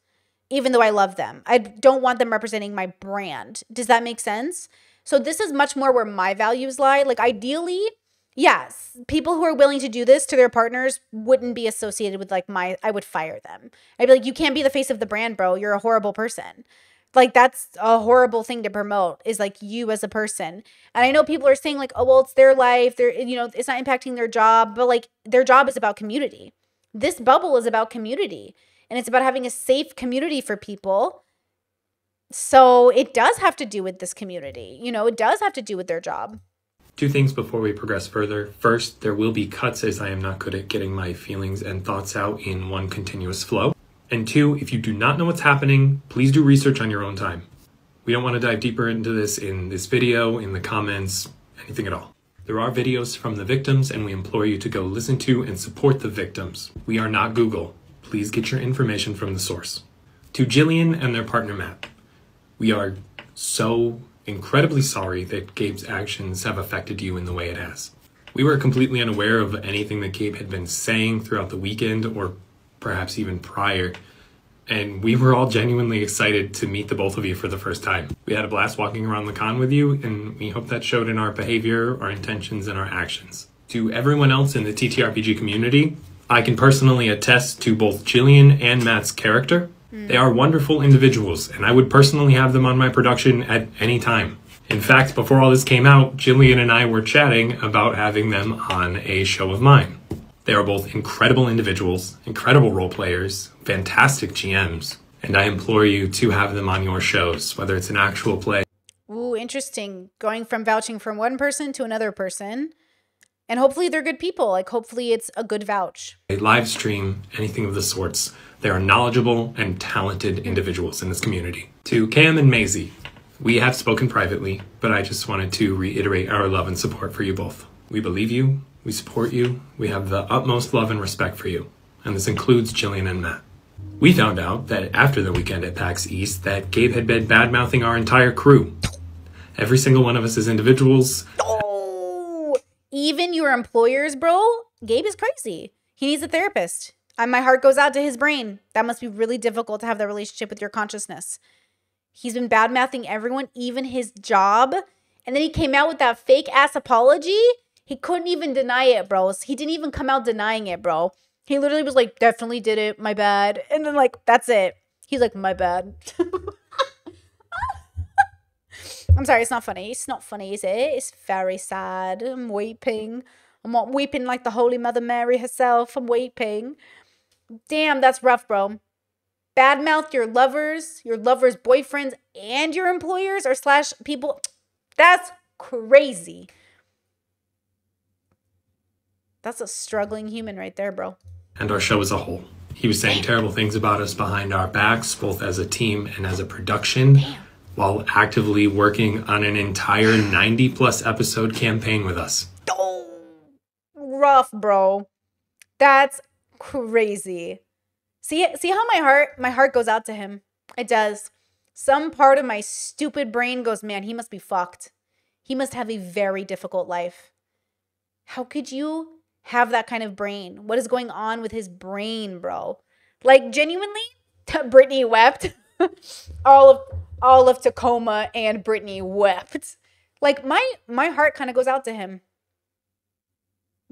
even though I love them. I don't want them representing my brand. Does that make sense? So this is much more where my values lie. Like, ideally, yes, people who are willing to do this to their partners wouldn't be associated with, like, my, I would fire them. I'd be like, you can't be the face of the brand, bro. You're a horrible person. Like, that's a horrible thing to promote, is like you as a person. And I know people are saying, like, oh, well, it's their life. They're, you know, it's not impacting their job. But, like, their job is about community. This bubble is about community. And it's about having a safe community for people. So it does have to do with this community. You know, it does have to do with their job. Two things before we progress further. First, there will be cuts as I am not good at getting my feelings and thoughts out in one continuous flow. And two, if you do not know what's happening, please do research on your own time. We don't want to dive deeper into this in this video, in the comments, anything at all. There are videos from the victims, and we implore you to go listen to and support the victims. We are not Google. Please get your information from the source. To Jillian and their partner, Matt, we are so incredibly sorry that Gabe's actions have affected you in the way it has. We were completely unaware of anything that Gabe had been saying throughout the weekend, or perhaps even prior, and we were all genuinely excited to meet the both of you for the first time. We had a blast walking around the con with you, and we hope that showed in our behavior, our intentions, and our actions. To everyone else in the T T R P G community, I can personally attest to both Jillian and Matt's character. Mm. They are wonderful individuals, and I would personally have them on my production at any time. In fact, before all this came out, Jillian and I were chatting about having them on a show of mine. They are both incredible individuals, incredible role players, fantastic G Ms, and I implore you to have them on your shows, whether it's an actual play. Ooh, interesting. Going from vouching from one person to another person, and hopefully they're good people. Like, hopefully it's a good vouch. A live stream, anything of the sorts. They are knowledgeable and talented individuals in this community. To Cam and Maisie. We have spoken privately, but I just wanted to reiterate our love and support for you both. We believe you, we support you, we have the utmost love and respect for you, and this includes Jillian and Matt. We found out that after the weekend at PAX East that Gabe had been bad-mouthing our entire crew. Every single one of us as individuals. Oh, even your employers, bro? Gabe is crazy. He needs a therapist. And my heart goes out to his brain. That must be really difficult to have that relationship with your consciousness. He's been bad-mouthing everyone, even his job. And then he came out with that fake-ass apology. He couldn't even deny it, bro. He didn't even come out denying it, bro. He literally was like, definitely did it. My bad. And then, like, that's it. He's like, my bad. I'm sorry. It's not funny. It's not funny, is it? It's very sad. I'm weeping. I'm not weeping like the Holy Mother Mary herself. I'm weeping. Damn, that's rough, bro. Badmouth your lovers, your lovers' boyfriends, and your employers or slash people. That's crazy. That's a struggling human right there, bro. And our show as a whole. He was saying terrible things about us behind our backs, both as a team and as a production, Damn. While actively working on an entire ninety plus episode campaign with us. Oh, rough, bro. That's crazy. See, see how my heart, my heart goes out to him. It does. Some part of my stupid brain goes, man, he must be fucked. He must have a very difficult life. How could you have that kind of brain? What is going on with his brain, bro? Like, genuinely, Brittany wept. all of, all of Tacoma and Brittany wept. Like, my, my heart kind of goes out to him.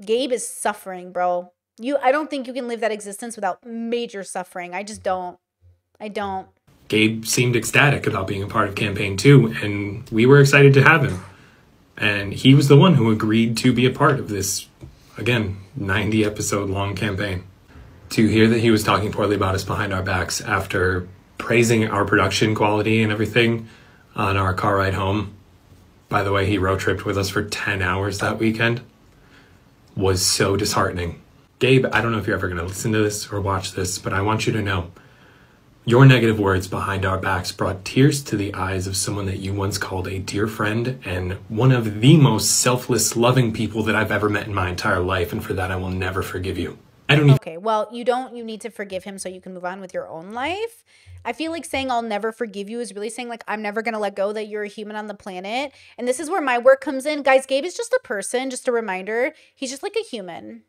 Gabe is suffering, bro. You, I don't think you can live that existence without major suffering. I just don't. I don't. Gabe seemed ecstatic about being a part of campaign two, and we were excited to have him. And he was the one who agreed to be a part of this, again, ninety episode long campaign. To hear that he was talking poorly about us behind our backs after praising our production quality and everything on our car ride home. By the way, he road tripped with us for ten hours that weekend. Was so disheartening. Gabe, I don't know if you're ever going to listen to this or watch this, but I want you to know your negative words behind our backs brought tears to the eyes of someone that you once called a dear friend and one of the most selfless, loving people that I've ever met in my entire life. And for that, I will never forgive you. I don't. Okay, well, you don't. You need to forgive him so you can move on with your own life. I feel like saying I'll never forgive you is really saying, like, I'm never going to let go that you're a human on the planet. And this is where my work comes in. Guys, Gabe is just a person, just a reminder. He's just like a human.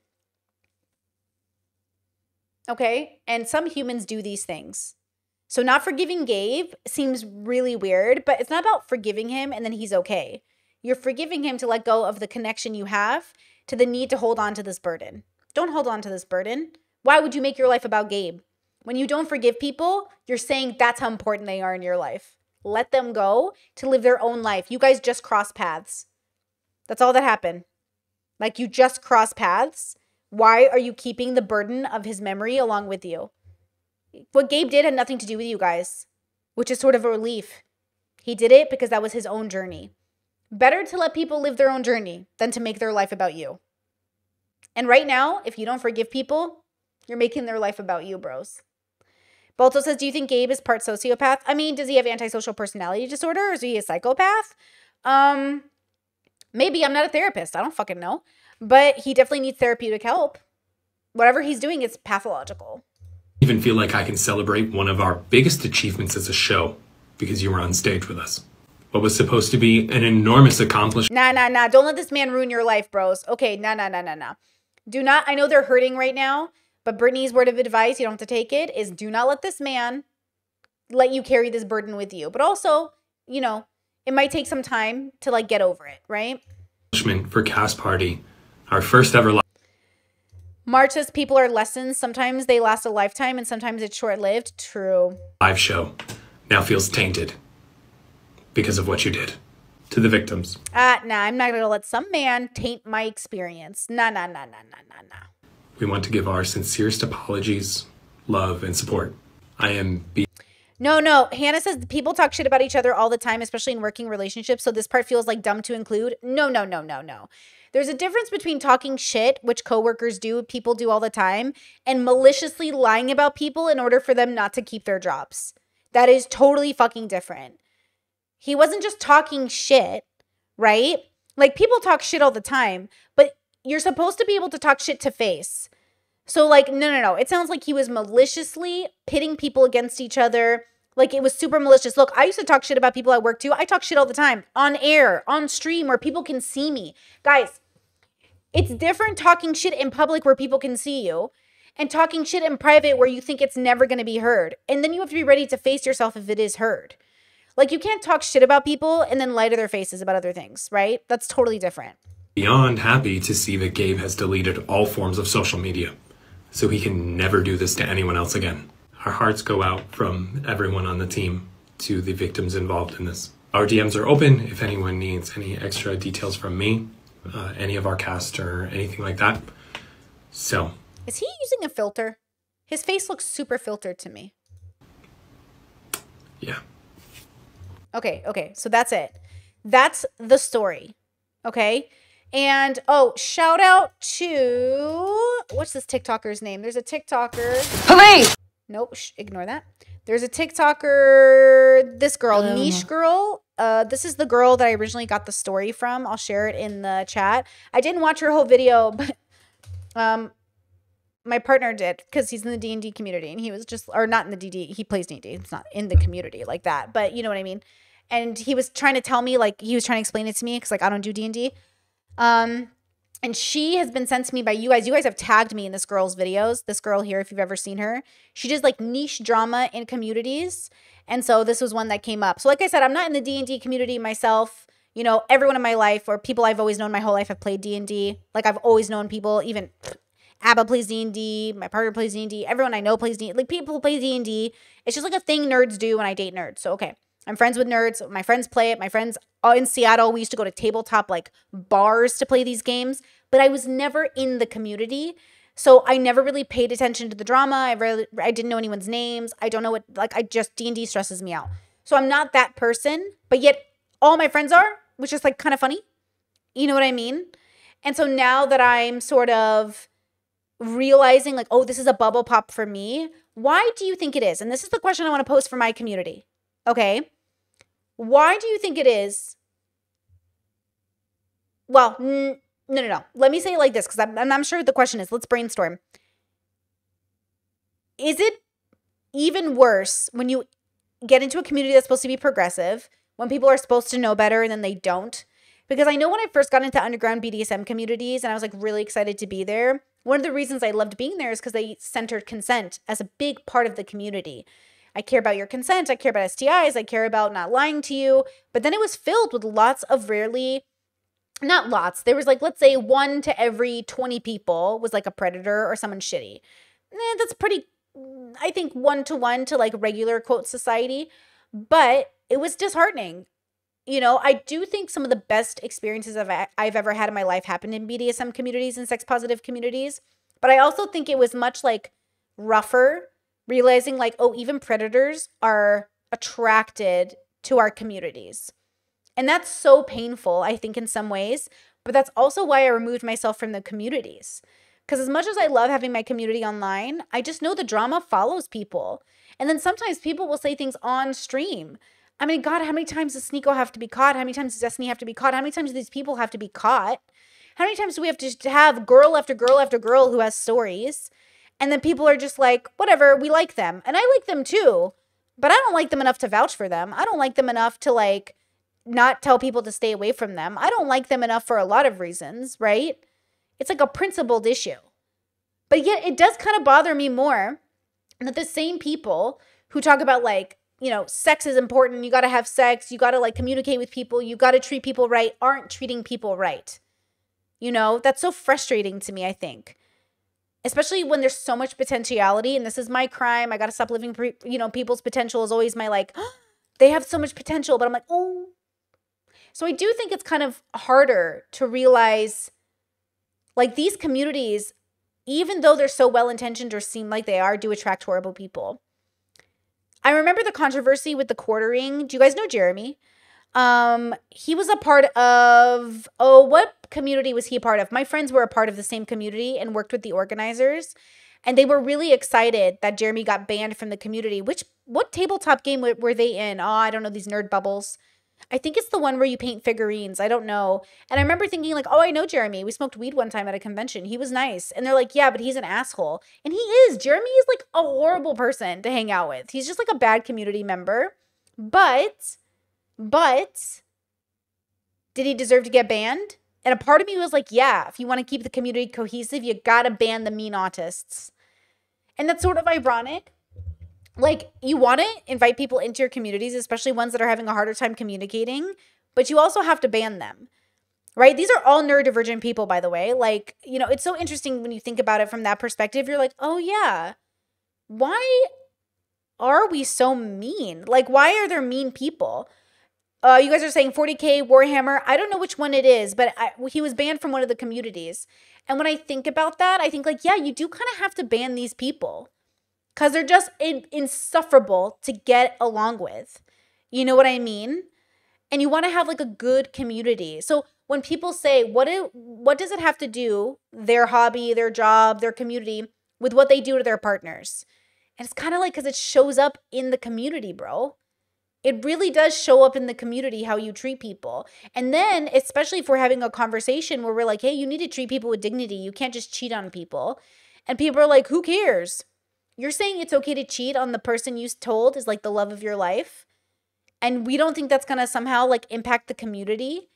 Okay, and some humans do these things. So not forgiving Gabe seems really weird, but it's not about forgiving him and then he's okay. You're forgiving him to let go of the connection you have to the need to hold on to this burden. Don't hold on to this burden. Why would you make your life about Gabe? When you don't forgive people, you're saying that's how important they are in your life. Let them go to live their own life. You guys just cross paths. That's all that happened. Like, you just cross paths. Why are you keeping the burden of his memory along with you? What Gabe did had nothing to do with you guys, which is sort of a relief. He did it because that was his own journey. Better to let people live their own journey than to make their life about you. And right now, if you don't forgive people, you're making their life about you, bros. Balto says, do you think Gabe is part sociopath? I mean, does he have antisocial personality disorder or is he a psychopath? Um, maybe. I'm not a therapist. I don't fucking know. But he definitely needs therapeutic help. Whatever he's doing is pathological. I even feel like I can celebrate one of our biggest achievements as a show because you were on stage with us. What was supposed to be an enormous accomplishment. Nah, nah, nah. Don't let this man ruin your life, bros. Okay, nah, nah, nah, nah, nah. Do not. I know they're hurting right now, But Brittany's word of advice, you don't have to take it, is do not let this man let you carry this burden with you. But also, you know, it might take some time to, like, get over it, right? For Cast Party, our first ever live. March says people are lessons. Sometimes they last a lifetime and sometimes it's short-lived. True. Live show now feels tainted because of what you did to the victims. Ah, uh, nah, I'm not going to let some man taint my experience. Nah, nah, nah, nah, nah, nah, nah. We want to give our sincerest apologies, love, and support. I am... Be no, no. Hannah says people talk shit about each other all the time, especially in working relationships, so this part feels like dumb to include. No, no, no, no, no. There's a difference between talking shit, which coworkers do, people do all the time, and maliciously lying about people in order for them not to keep their jobs. That is totally fucking different. He wasn't just talking shit, right? Like, people talk shit all the time, but you're supposed to be able to talk shit to face. So, like, no, no, no. It sounds like he was maliciously pitting people against each other. Like, it was super malicious. Look, I used to talk shit about people at work, too. I talk shit all the time. On air, on stream, where people can see me. Guys, it's different talking shit in public where people can see you and talking shit in private where you think it's never going to be heard. And then you have to be ready to face yourself if it is heard. Like, you can't talk shit about people and then lie to their faces about other things, right? That's totally different. Beyond happy to see that Gabe has deleted all forms of social media, so he can never do this to anyone else again. Our hearts go out from everyone on the team to the victims involved in this. Our D Ms are open if anyone needs any extra details from me, uh, any of our cast or anything like that. So. Is he using a filter? His face looks super filtered to me. Yeah. Okay, okay, so that's it. That's the story, okay? And, oh, shout out to, what's this TikToker's name? There's a TikToker. Police! Nope, shh, ignore that. There's a TikToker, this girl, um. Niche Girl. Uh, this is the girl that I originally got the story from. I'll share it in the chat. I didn't watch her whole video, but um, my partner did because he's in the D and D community. And he was just, or not in the D and D, he plays D and D. It's not in the community like that, but you know what I mean? And he was trying to tell me, like, he was trying to explain it to me because, like, I don't do D and D. Um, and she has been sent to me by you guys. You guys have tagged me in this girl's videos. This girl here, if you've ever seen her, she does like niche drama in communities. And so this was one that came up. So like I said, I'm not in the D and D community myself. You know, everyone in my life or people I've always known my whole life have played D and D. Like I've always known people, even Abba plays D and D. My partner plays D and D. Everyone I know plays D and D. Like people play D and D. It's just like a thing nerds do when I date nerds. So, okay. I'm friends with nerds. My friends play it. My friends in Seattle, we used to go to tabletop like bars to play these games, but I was never in the community. So I never really paid attention to the drama. I really, I didn't know anyone's names. I don't know what, like I just, D and D stresses me out. So I'm not that person, but yet all my friends are, which is like kind of funny. You know what I mean? And so now that I'm sort of realizing like, oh, this is a bubble pop for me. Why do you think it is? And this is the question I want to pose for my community. Okay, why do you think it is? Well, no, no, no. Let me say it like this because I'm, I'm sure the question is, let's brainstorm. Is it even worse when you get into a community that's supposed to be progressive, when people are supposed to know better and then they don't? Because I know when I first got into underground B D S M communities and I was like really excited to be there, one of the reasons I loved being there is because they centered consent as a big part of the community. I care about your consent. I care about S T Is. I care about not lying to you. But then it was filled with lots of rarely, not lots. There was like, let's say one to every twenty people was like a predator or someone shitty. Eh, that's pretty, I think one to one to like regular quote society. But it was disheartening. You know, I do think some of the best experiences I've, I've ever had in my life happened in B D S M communities and sex positive communities. But I also think it was much like rougher. Realizing like, oh, even predators are attracted to our communities. And that's so painful, I think, in some ways. But that's also why I removed myself from the communities. Because as much as I love having my community online, I just know the drama follows people. And then sometimes people will say things on stream. I mean, God, how many times does Sneeko have to be caught? How many times does Destiny have to be caught? How many times do these people have to be caught? How many times do we have to have girl after girl after girl who has stories? And then people are just like, whatever, we like them. And I like them too, but I don't like them enough to vouch for them. I don't like them enough to like not tell people to stay away from them. I don't like them enough for a lot of reasons, right? It's like a principled issue. But yet it does kind of bother me more that the same people who talk about like, you know, sex is important, you got to have sex, you got to like communicate with people, you got to treat people right, aren't treating people right. You know, that's so frustrating to me, I think. Especially when there's so much potentiality and this is my crime, I got to stop living, pre you know, people's potential is always my like, oh, they have so much potential, but I'm like, oh. So I do think it's kind of harder to realize like these communities, even though they're so well-intentioned or seem like they are, do attract horrible people. I remember the controversy with the quartering. Do you guys know Jeremy? Um, he was a part of, oh, what community was he a part of? My friends were a part of the same community and worked with the organizers. And they were really excited that Jeremy got banned from the community. Which, what tabletop game were they in? Oh, I don't know, these nerd bubbles. I think it's the one where you paint figurines. I don't know. And I remember thinking like, oh, I know Jeremy. We smoked weed one time at a convention. He was nice. And they're like, yeah, but he's an asshole. And he is. Jeremy is like a horrible person to hang out with. He's just like a bad community member. But, but did he deserve to get banned? And a part of me was like, yeah, if you want to keep the community cohesive, you got to ban the mean autists. And that's sort of ironic. Like, you want to invite people into your communities, especially ones that are having a harder time communicating, but you also have to ban them, right? These are all neurodivergent people, by the way. Like, you know, it's so interesting when you think about it from that perspective. You're like, oh, yeah, why are we so mean? Like, why are there mean people? Uh, you guys are saying forty K, Warhammer. I don't know which one it is, but I, he was banned from one of the communities. And when I think about that, I think like, yeah, you do kind of have to ban these people. Because they're just in insufferable to get along with. You know what I mean? And you want to have like a good community. So when people say, what, do, what does it have to do, their hobby, their job, their community, with what they do to their partners? And it's kind of like because it shows up in the community, bro. It really does show up in the community how you treat people. And then, especially if we're having a conversation where we're like, hey, you need to treat people with dignity. You can't just cheat on people. And people are like, who cares? You're saying it's okay to cheat on the person you told is like the love of your life. And we don't think that's going to somehow like impact the community.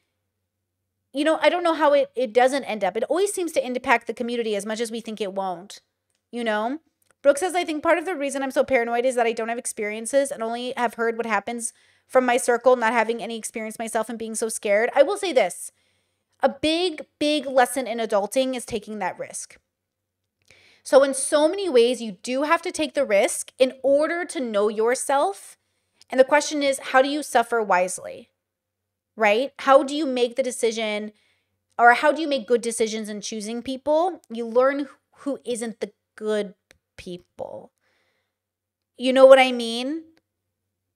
You know, I don't know how it, it doesn't end up. It always seems to impact the community as much as we think it won't, you know? Brooke says, I think part of the reason I'm so paranoid is that I don't have experiences and only have heard what happens from my circle, not having any experience myself and being so scared. I will say this. A big, big lesson in adulting is taking that risk. So in so many ways, you do have to take the risk in order to know yourself. And the question is, how do you suffer wisely, right? How do you make the decision, or how do you make good decisions in choosing people? You learn who isn't the good people. You know what I mean?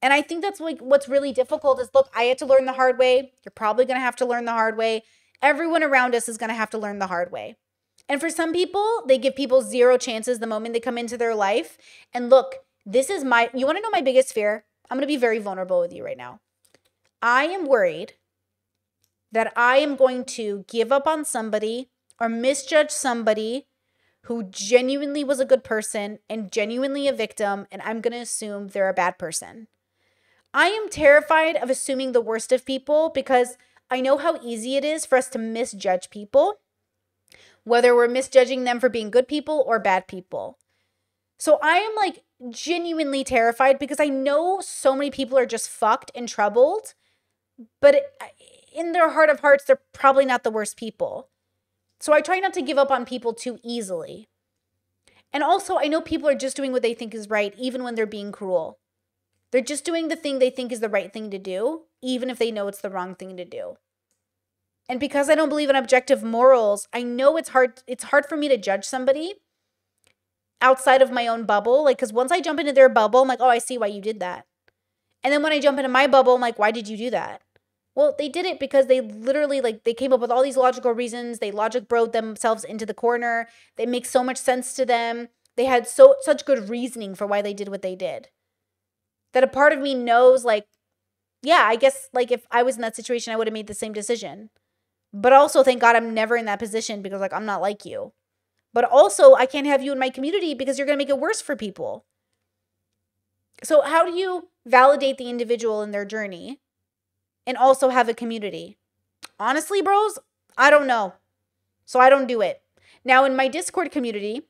And I think that's like what's really difficult is, look, I had to learn the hard way. You're probably going to have to learn the hard way. Everyone around us is going to have to learn the hard way. And for some people, they give people zero chances the moment they come into their life. And look, this is my, you want to know my biggest fear? I'm going to be very vulnerable with you right now. I am worried that I am going to give up on somebody or misjudge somebody who genuinely was a good person and genuinely a victim, and I'm going to assume they're a bad person. I am terrified of assuming the worst of people because I know how easy it is for us to misjudge people, whether we're misjudging them for being good people or bad people. So I am like genuinely terrified because I know so many people are just fucked and troubled, but in their heart of hearts, they're probably not the worst people. So I try not to give up on people too easily. And also I know people are just doing what they think is right, even when they're being cruel. They're just doing the thing they think is the right thing to do, even if they know it's the wrong thing to do. And because I don't believe in objective morals, I know it's hard it's hard for me to judge somebody outside of my own bubble. Like, because once I jump into their bubble, I'm like, oh, I see why you did that. And then when I jump into my bubble, I'm like, why did you do that? Well, they did it because they literally, like, they came up with all these logical reasons. They logic broed themselves into the corner. They make so much sense to them. They had so such good reasoning for why they did what they did. That a part of me knows, like, yeah, I guess, like, if I was in that situation, I would have made the same decision. But also, thank God I'm never in that position because, like, I'm not like you. But also, I can't have you in my community because you're going to make it worse for people. So how do you validate the individual in their journey and also have a community? Honestly, bros, I don't know. So I don't do it. Now, in my Discord community,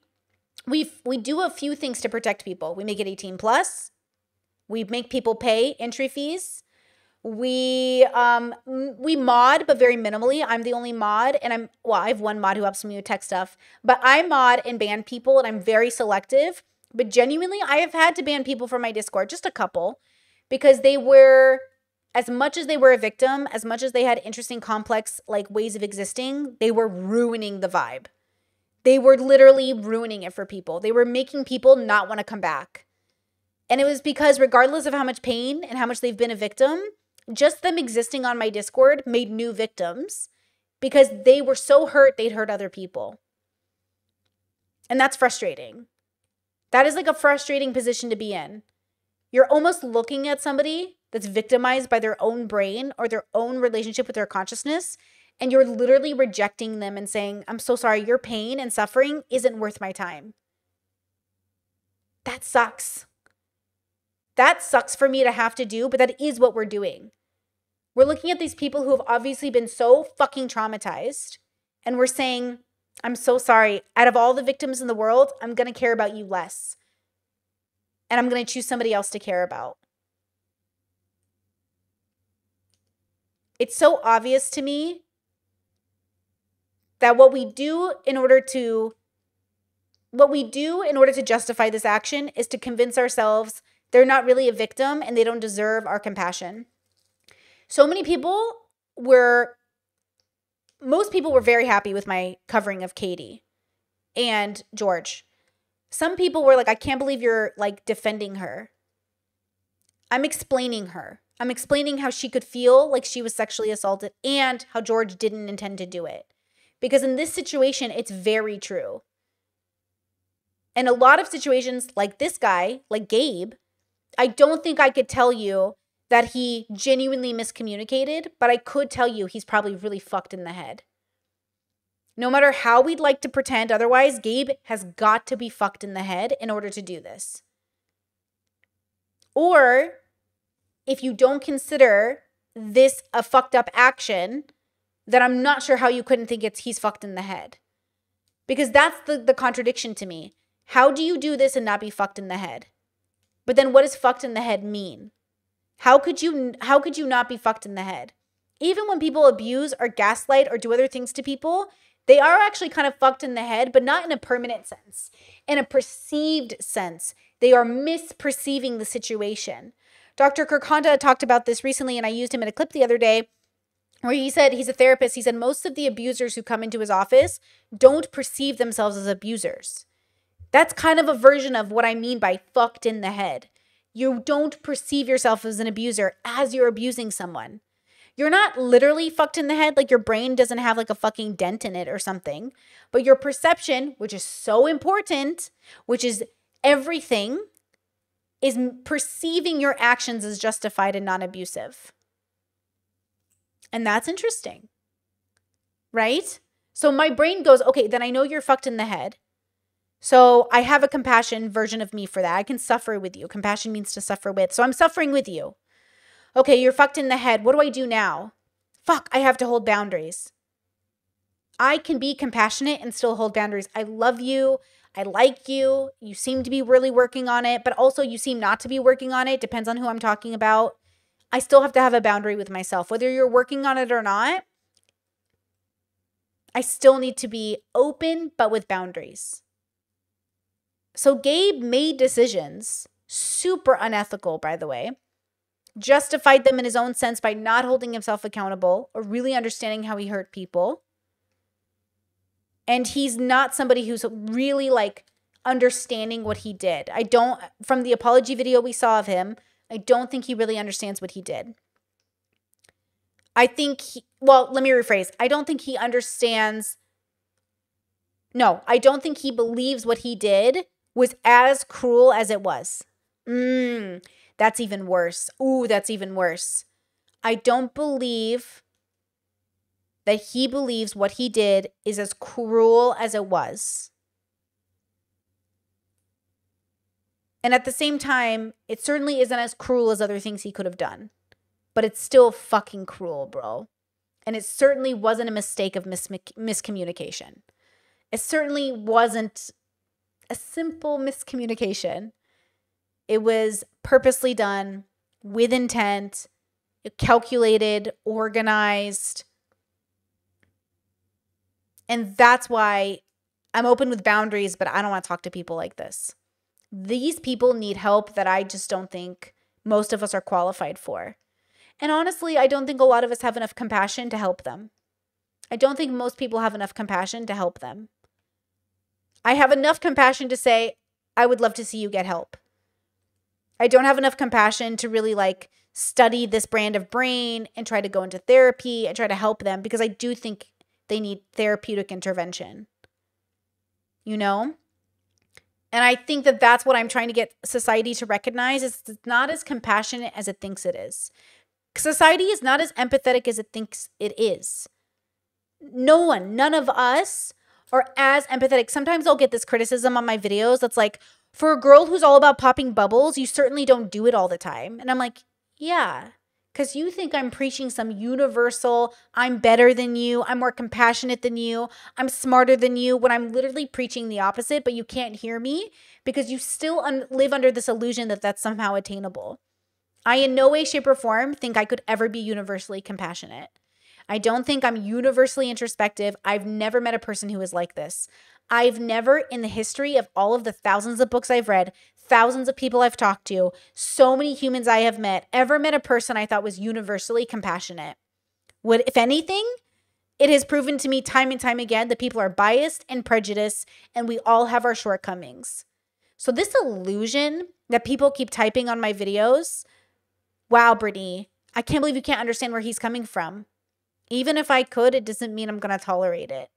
we we do a few things to protect people. We make it eighteen plus. We make people pay entry fees. We um we mod, but very minimally. I'm the only mod, and I'm well. I have one mod who helps me with tech stuff, but I mod and ban people, and I'm very selective. But genuinely, I have had to ban people from my Discord, just a couple, because they were, as much as they were a victim, as much as they had interesting, complex, like, ways of existing, they were ruining the vibe. They were literally ruining it for people. They were making people not want to come back. And it was because regardless of how much pain and how much they've been a victim, just them existing on my Discord made new victims because they were so hurt they'd hurt other people. And that's frustrating. That is like a frustrating position to be in. You're almost looking at somebody that's victimized by their own brain or their own relationship with their consciousness, and you're literally rejecting them and saying, I'm so sorry, your pain and suffering isn't worth my time. That sucks. That sucks for me to have to do, but that is what we're doing. We're looking at these people who have obviously been so fucking traumatized, and we're saying, I'm so sorry. Out of all the victims in the world, I'm going to care about you less. And I'm going to choose somebody else to care about. It's so obvious to me that what we do in order to, what we do in order to justify this action is to convince ourselves they're not really a victim and they don't deserve our compassion. So many people were Most people were very happy with my covering of Katie and George. Some people were like, I can't believe you're, like, defending her. I'm explaining her. I'm explaining how she could feel like she was sexually assaulted and how George didn't intend to do it. Because in this situation, it's very true. In a lot of situations like this guy, like Gabe, I don't think I could tell you that he genuinely miscommunicated, but I could tell you he's probably really fucked in the head. No matter how we'd like to pretend otherwise, Gabe has got to be fucked in the head in order to do this. Or if you don't consider this a fucked up action, then I'm not sure how you couldn't think it's he's fucked in the head. Because that's the, the contradiction to me. How do you do this and not be fucked in the head? But then what does fucked in the head mean? How could you how could you not be fucked in the head? Even when people abuse or gaslight or do other things to people, they are actually kind of fucked in the head, but not in a permanent sense. In a perceived sense, they are misperceiving the situation. Doctor Kirkhanda talked about this recently, and I used him in a clip the other day where he said, he's a therapist, he said most of the abusers who come into his office don't perceive themselves as abusers. That's kind of a version of what I mean by fucked in the head. You don't perceive yourself as an abuser as you're abusing someone. You're not literally fucked in the head, like your brain doesn't have like a fucking dent in it or something, but your perception, which is so important, which is everything, is perceiving your actions as justified and non-abusive. And that's interesting, right? So my brain goes, okay, then I know you're fucked in the head. So I have a compassion version of me for that. I can suffer with you. Compassion means to suffer with. So I'm suffering with you. Okay, you're fucked in the head. What do I do now? Fuck, I have to hold boundaries. I can be compassionate and still hold boundaries. I love you. I like you. You seem to be really working on it, but also you seem not to be working on it. Depends on who I'm talking about. I still have to have a boundary with myself. Whether you're working on it or not, I still need to be open, but with boundaries. So Gabe made decisions, super unethical, by the way, justified them in his own sense by not holding himself accountable or really understanding how he hurt people. And he's not somebody who's really, like, understanding what he did. I don't, from the apology video we saw of him, I don't think he really understands what he did. I think, he, well, let me rephrase. I don't think he understands, no, I don't think he believes what he did was as cruel as it was. Mmm, that's even worse. Ooh, that's even worse. I don't believe that he believes what he did is as cruel as it was. And at the same time, it certainly isn't as cruel as other things he could have done. But it's still fucking cruel, bro. And it certainly wasn't a mistake of mis- miscommunication. It certainly wasn't a simple miscommunication. It was purposely done with intent, calculated, organized. And that's why I'm open with boundaries, but I don't want to talk to people like this. These people need help that I just don't think most of us are qualified for. And honestly, I don't think a lot of us have enough compassion to help them. I don't think most people have enough compassion to help them. I have enough compassion to say, I would love to see you get help. I don't have enough compassion to really like study this brand of brain and try to go into therapy and try to help them, because I do think they need therapeutic intervention, you know? And I think that that's what I'm trying to get society to recognize, is it's not as compassionate as it thinks it is. Society is not as empathetic as it thinks it is. No one, none of us are as empathetic. Sometimes I'll get this criticism on my videos that's like, for a girl who's all about popping bubbles, you certainly don't do it all the time. And I'm like, yeah, because you think I'm preaching some universal, I'm better than you, I'm more compassionate than you, I'm smarter than you, when I'm literally preaching the opposite, but you can't hear me because you still un- live under this illusion that that's somehow attainable. I in no way, shape, or form think I could ever be universally compassionate. I don't think I'm universally introspective. I've never met a person who is like this. I've never, in the history of all of the thousands of books I've read, thousands of people I've talked to, so many humans I have met, ever met a person I thought was universally compassionate. Would, if anything, it has proven to me time and time again that people are biased and prejudiced, and we all have our shortcomings. So this illusion that people keep typing on my videos, wow, Brittany, I can't believe you can't understand where he's coming from. Even if I could, it doesn't mean I'm going to tolerate it.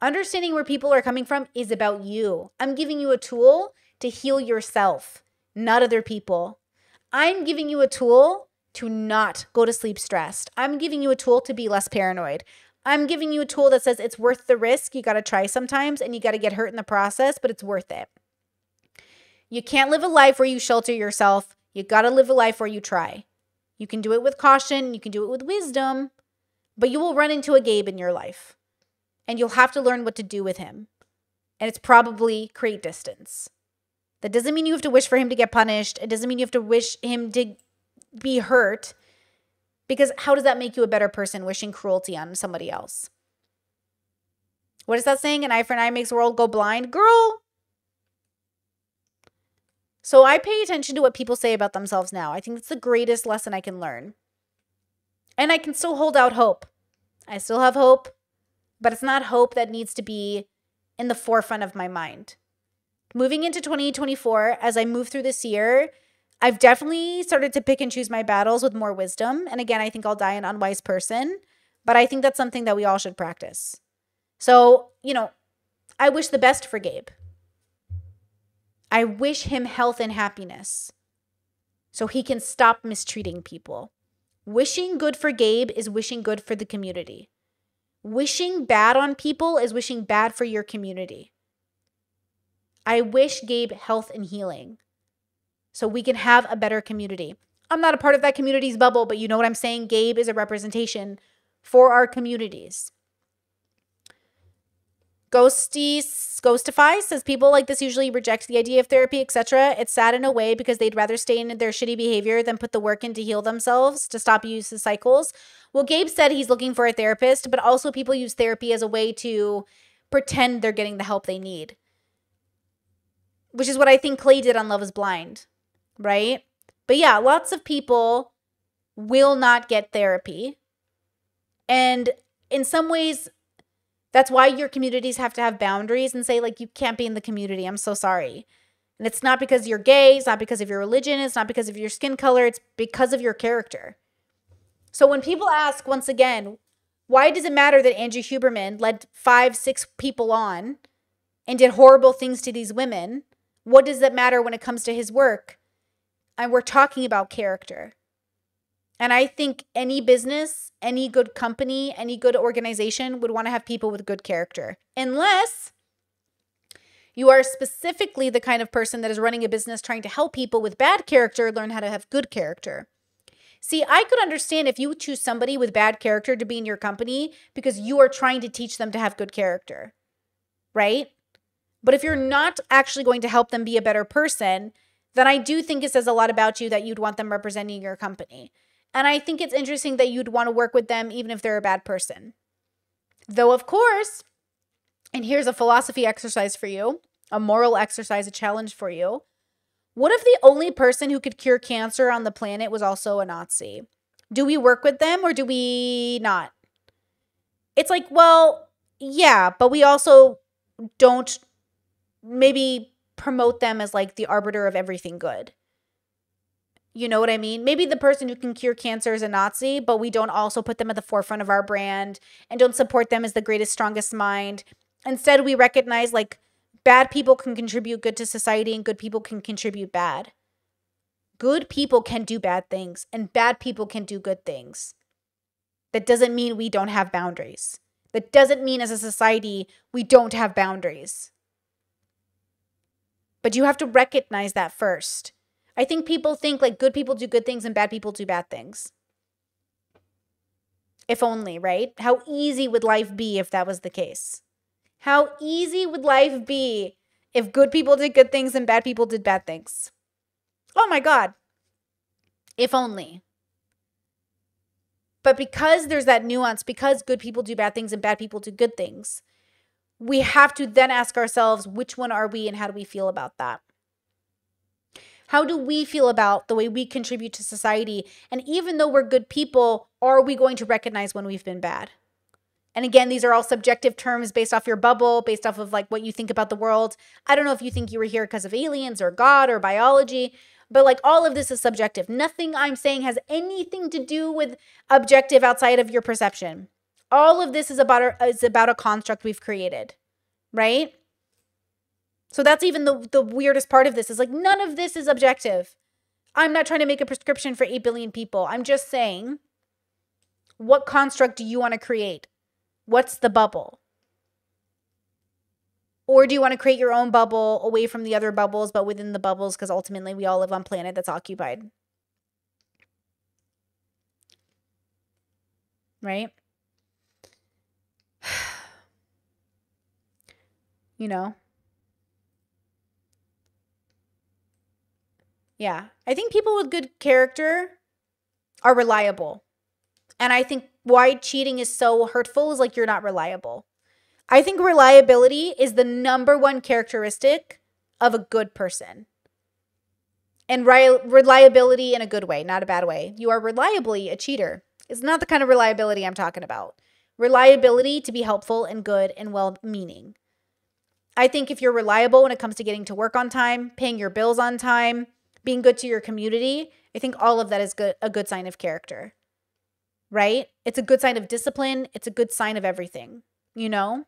Understanding where people are coming from is about you. I'm giving you a tool to heal yourself, not other people. I'm giving you a tool to not go to sleep stressed. I'm giving you a tool to be less paranoid. I'm giving you a tool that says it's worth the risk. You got to try sometimes and you got to get hurt in the process, but it's worth it. You can't live a life where you shelter yourself. You got to live a life where you try. You can do it with caution. You can do it with wisdom. But you will run into a Gabe in your life, and you'll have to learn what to do with him. And it's probably create distance. That doesn't mean you have to wish for him to get punished. It doesn't mean you have to wish him to be hurt, because how does that make you a better person, wishing cruelty on somebody else? What is that saying? An eye for an eye makes the world go blind. Girl. So I pay attention to what people say about themselves now. I think that's the greatest lesson I can learn. And I can still hold out hope. I still have hope, but it's not hope that needs to be in the forefront of my mind. Moving into twenty twenty-four, as I move through this year, I've definitely started to pick and choose my battles with more wisdom. And again, I think I'll die an unwise person, but I think that's something that we all should practice. So, you know, I wish the best for Gabe. I wish him health and happiness so he can stop mistreating people. Wishing good for Gabe is wishing good for the community. Wishing bad on people is wishing bad for your community. I wish Gabe health and healing so we can have a better community. I'm not a part of that community's bubble, but you know what I'm saying? Gabe is a representation for our communities. Ghosties, Ghostify says people like this usually reject the idea of therapy, et cetera. It's sad in a way because they'd rather stay in their shitty behavior than put the work in to heal themselves, to stop using cycles. Well, Gabe said he's looking for a therapist, but also people use therapy as a way to pretend they're getting the help they need, which is what I think Clay did on Love is Blind, right? But yeah, lots of people will not get therapy. And in some ways, that's why your communities have to have boundaries and say, like, you can't be in the community. I'm so sorry. And it's not because you're gay. It's not because of your religion. It's not because of your skin color. It's because of your character. So when people ask, once again, why does it matter that Andrew Huberman led five, six people on and did horrible things to these women? What does that matter when it comes to his work? And we're talking about character. And I think any business, any good company, any good organization would want to have people with good character. Unless you are specifically the kind of person that is running a business trying to help people with bad character learn how to have good character. See, I could understand if you choose somebody with bad character to be in your company because you are trying to teach them to have good character, right? But if you're not actually going to help them be a better person, then I do think it says a lot about you that you'd want them representing your company. And I think it's interesting that you'd want to work with them even if they're a bad person. Though, of course, and here's a philosophy exercise for you, a moral exercise, a challenge for you. What if the only person who could cure cancer on the planet was also a Nazi? Do we work with them or do we not? It's like, well, yeah, but we also don't maybe promote them as like the arbiter of everything good. You know what I mean? Maybe the person who can cure cancer is a Nazi, but we don't also put them at the forefront of our brand and don't support them as the greatest, strongest mind. Instead, we recognize like bad people can contribute good to society and good people can contribute bad. Good people can do bad things and bad people can do good things. That doesn't mean we don't have boundaries. That doesn't mean as a society we don't have boundaries. But you have to recognize that first. I think people think like good people do good things and bad people do bad things. If only, right? How easy would life be if that was the case? How easy would life be if good people did good things and bad people did bad things? Oh my God. If only. But because there's that nuance, because good people do bad things and bad people do good things, we have to then ask ourselves, which one are we and how do we feel about that? How do we feel about the way we contribute to society? And even though we're good people, are we going to recognize when we've been bad? And again, these are all subjective terms based off your bubble, based off of like what you think about the world. I don't know if you think you were here because of aliens or God or biology, but like all of this is subjective. Nothing I'm saying has anything to do with objective outside of your perception. All of this is about a, is about a construct we've created, right? So that's even the, the weirdest part of this is like none of this is objective. I'm not trying to make a prescription for eight billion people. I'm just saying, what construct do you want to create? What's the bubble? Or do you want to create your own bubble away from the other bubbles, but within the bubbles, because ultimately we all live on a planet that's occupied. Right? You know? Yeah. I think people with good character are reliable. And I think why cheating is so hurtful is like you're not reliable. I think reliability is the number one characteristic of a good person. And re- reliability in a good way, not a bad way. You are reliably a cheater. It's not the kind of reliability I'm talking about. Reliability to be helpful and good and well-meaning. I think if you're reliable when it comes to getting to work on time, paying your bills on time, being good to your community, I think all of that is good, a good sign of character, right? It's a good sign of discipline. It's a good sign of everything, you know?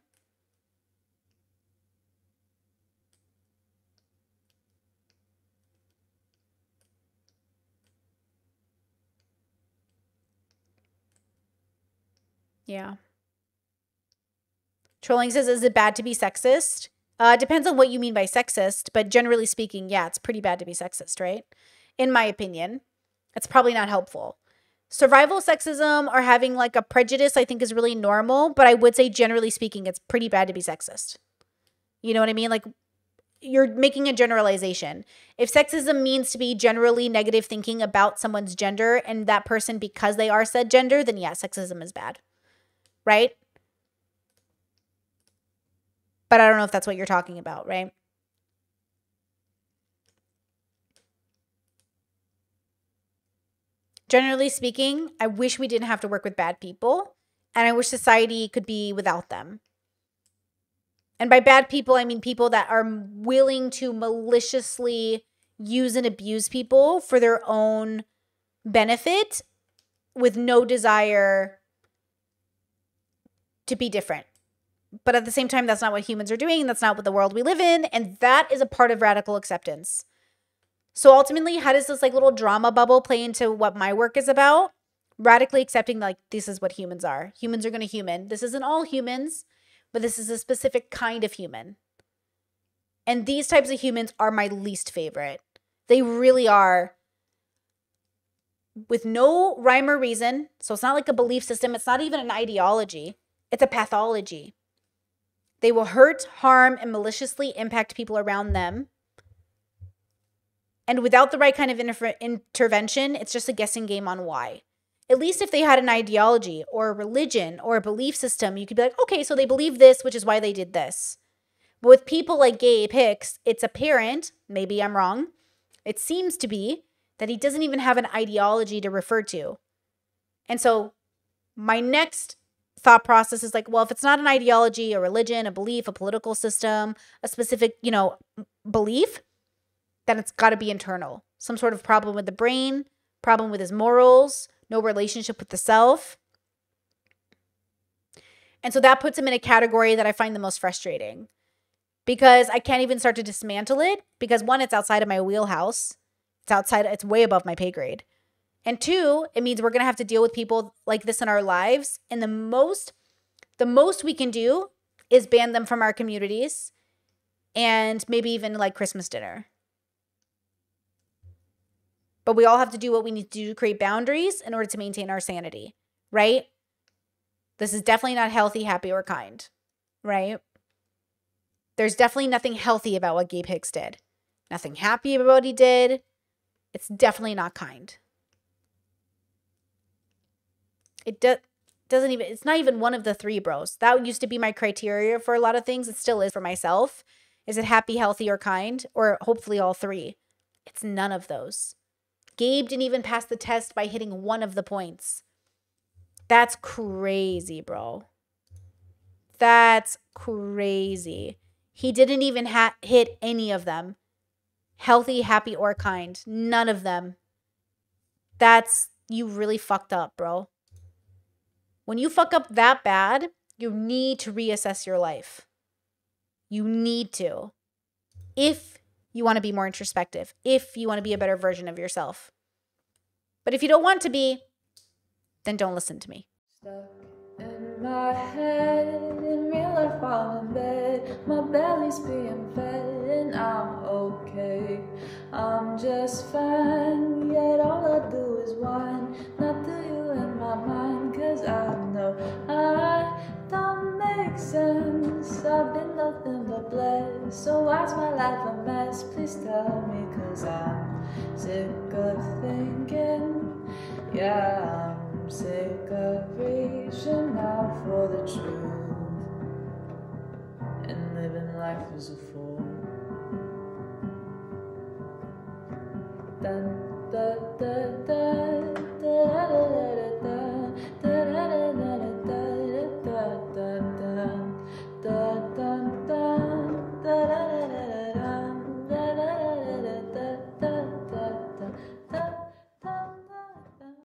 Yeah. Trolling says, is it bad to be sexist? Uh, depends on what you mean by sexist, but generally speaking, yeah, it's pretty bad to be sexist, right? In my opinion, it's probably not helpful. Survival sexism or having like a prejudice, I think is really normal, but I would say generally speaking, it's pretty bad to be sexist. You know what I mean? Like you're making a generalization. If sexism means to be generally negative thinking about someone's gender and that person because they are said gender, then yeah, sexism is bad, right? But I don't know if that's what you're talking about, right? Generally speaking, I wish we didn't have to work with bad people, and I wish society could be without them. And by bad people, I mean people that are willing to maliciously use and abuse people for their own benefit with no desire to be different. But at the same time, that's not what humans are doing. That's not what the world we live in. And that is a part of radical acceptance. So ultimately, how does this like little drama bubble play into what my work is about? Radically accepting like this is what humans are. Humans are going to human. This isn't all humans, but this is a specific kind of human. And these types of humans are my least favorite. They really are. With no rhyme or reason. So it's not like a belief system. It's not even an ideology. It's a pathology. They will hurt, harm, and maliciously impact people around them. And without the right kind of inter intervention, it's just a guessing game on why. At least if they had an ideology or a religion or a belief system, you could be like, okay, so they believe this, which is why they did this. But with people like Gabe Hicks, it's apparent, maybe I'm wrong, it seems to be, that he doesn't even have an ideology to refer to. And so my next thought process is like, well, if it's not an ideology, a religion, a belief, a political system, a specific, you know, belief, then it's got to be internal. Some sort of problem with the brain, problem with his morals, no relationship with the self. And so that puts him in a category that I find the most frustrating, because I can't even start to dismantle it because, one, it's outside of my wheelhouse. It's outside, it's way above my pay grade. And two, it means we're going to have to deal with people like this in our lives. And the most, the most we can do is ban them from our communities and maybe even like Christmas dinner. But we all have to do what we need to do to create boundaries in order to maintain our sanity, right? This is definitely not healthy, happy, or kind, right? There's definitely nothing healthy about what Gabe Hicks did. Nothing happy about what he did. It's definitely not kind. It do doesn't even, it's not even one of the three, bros. That used to be my criteria for a lot of things. It still is for myself. Is it happy, healthy, or kind? Or hopefully all three. It's none of those. Gabe didn't even pass the test by hitting one of the points. That's crazy, bro. That's crazy. He didn't even ha- hit any of them. Healthy, happy, or kind. None of them. That's, you really fucked up, bro. When you fuck up that bad, you need to reassess your life. You need to. If you want to be more introspective, if you want to be a better version of yourself. But if you don't want to be, then don't listen to me. Stuck in my head, in real life I'm in bed, my belly's being fed and I'm okay. I'm just fine, yet all I do is whine, not to you in my mind, cause I know I don't make sense. I've been nothing but blessed, so why's my life a mess? Please tell me, cause I'm sick of thinking. Yeah, I'm sick of reaching out for the truth and living life as a fool. Dun, dun, dun, dun.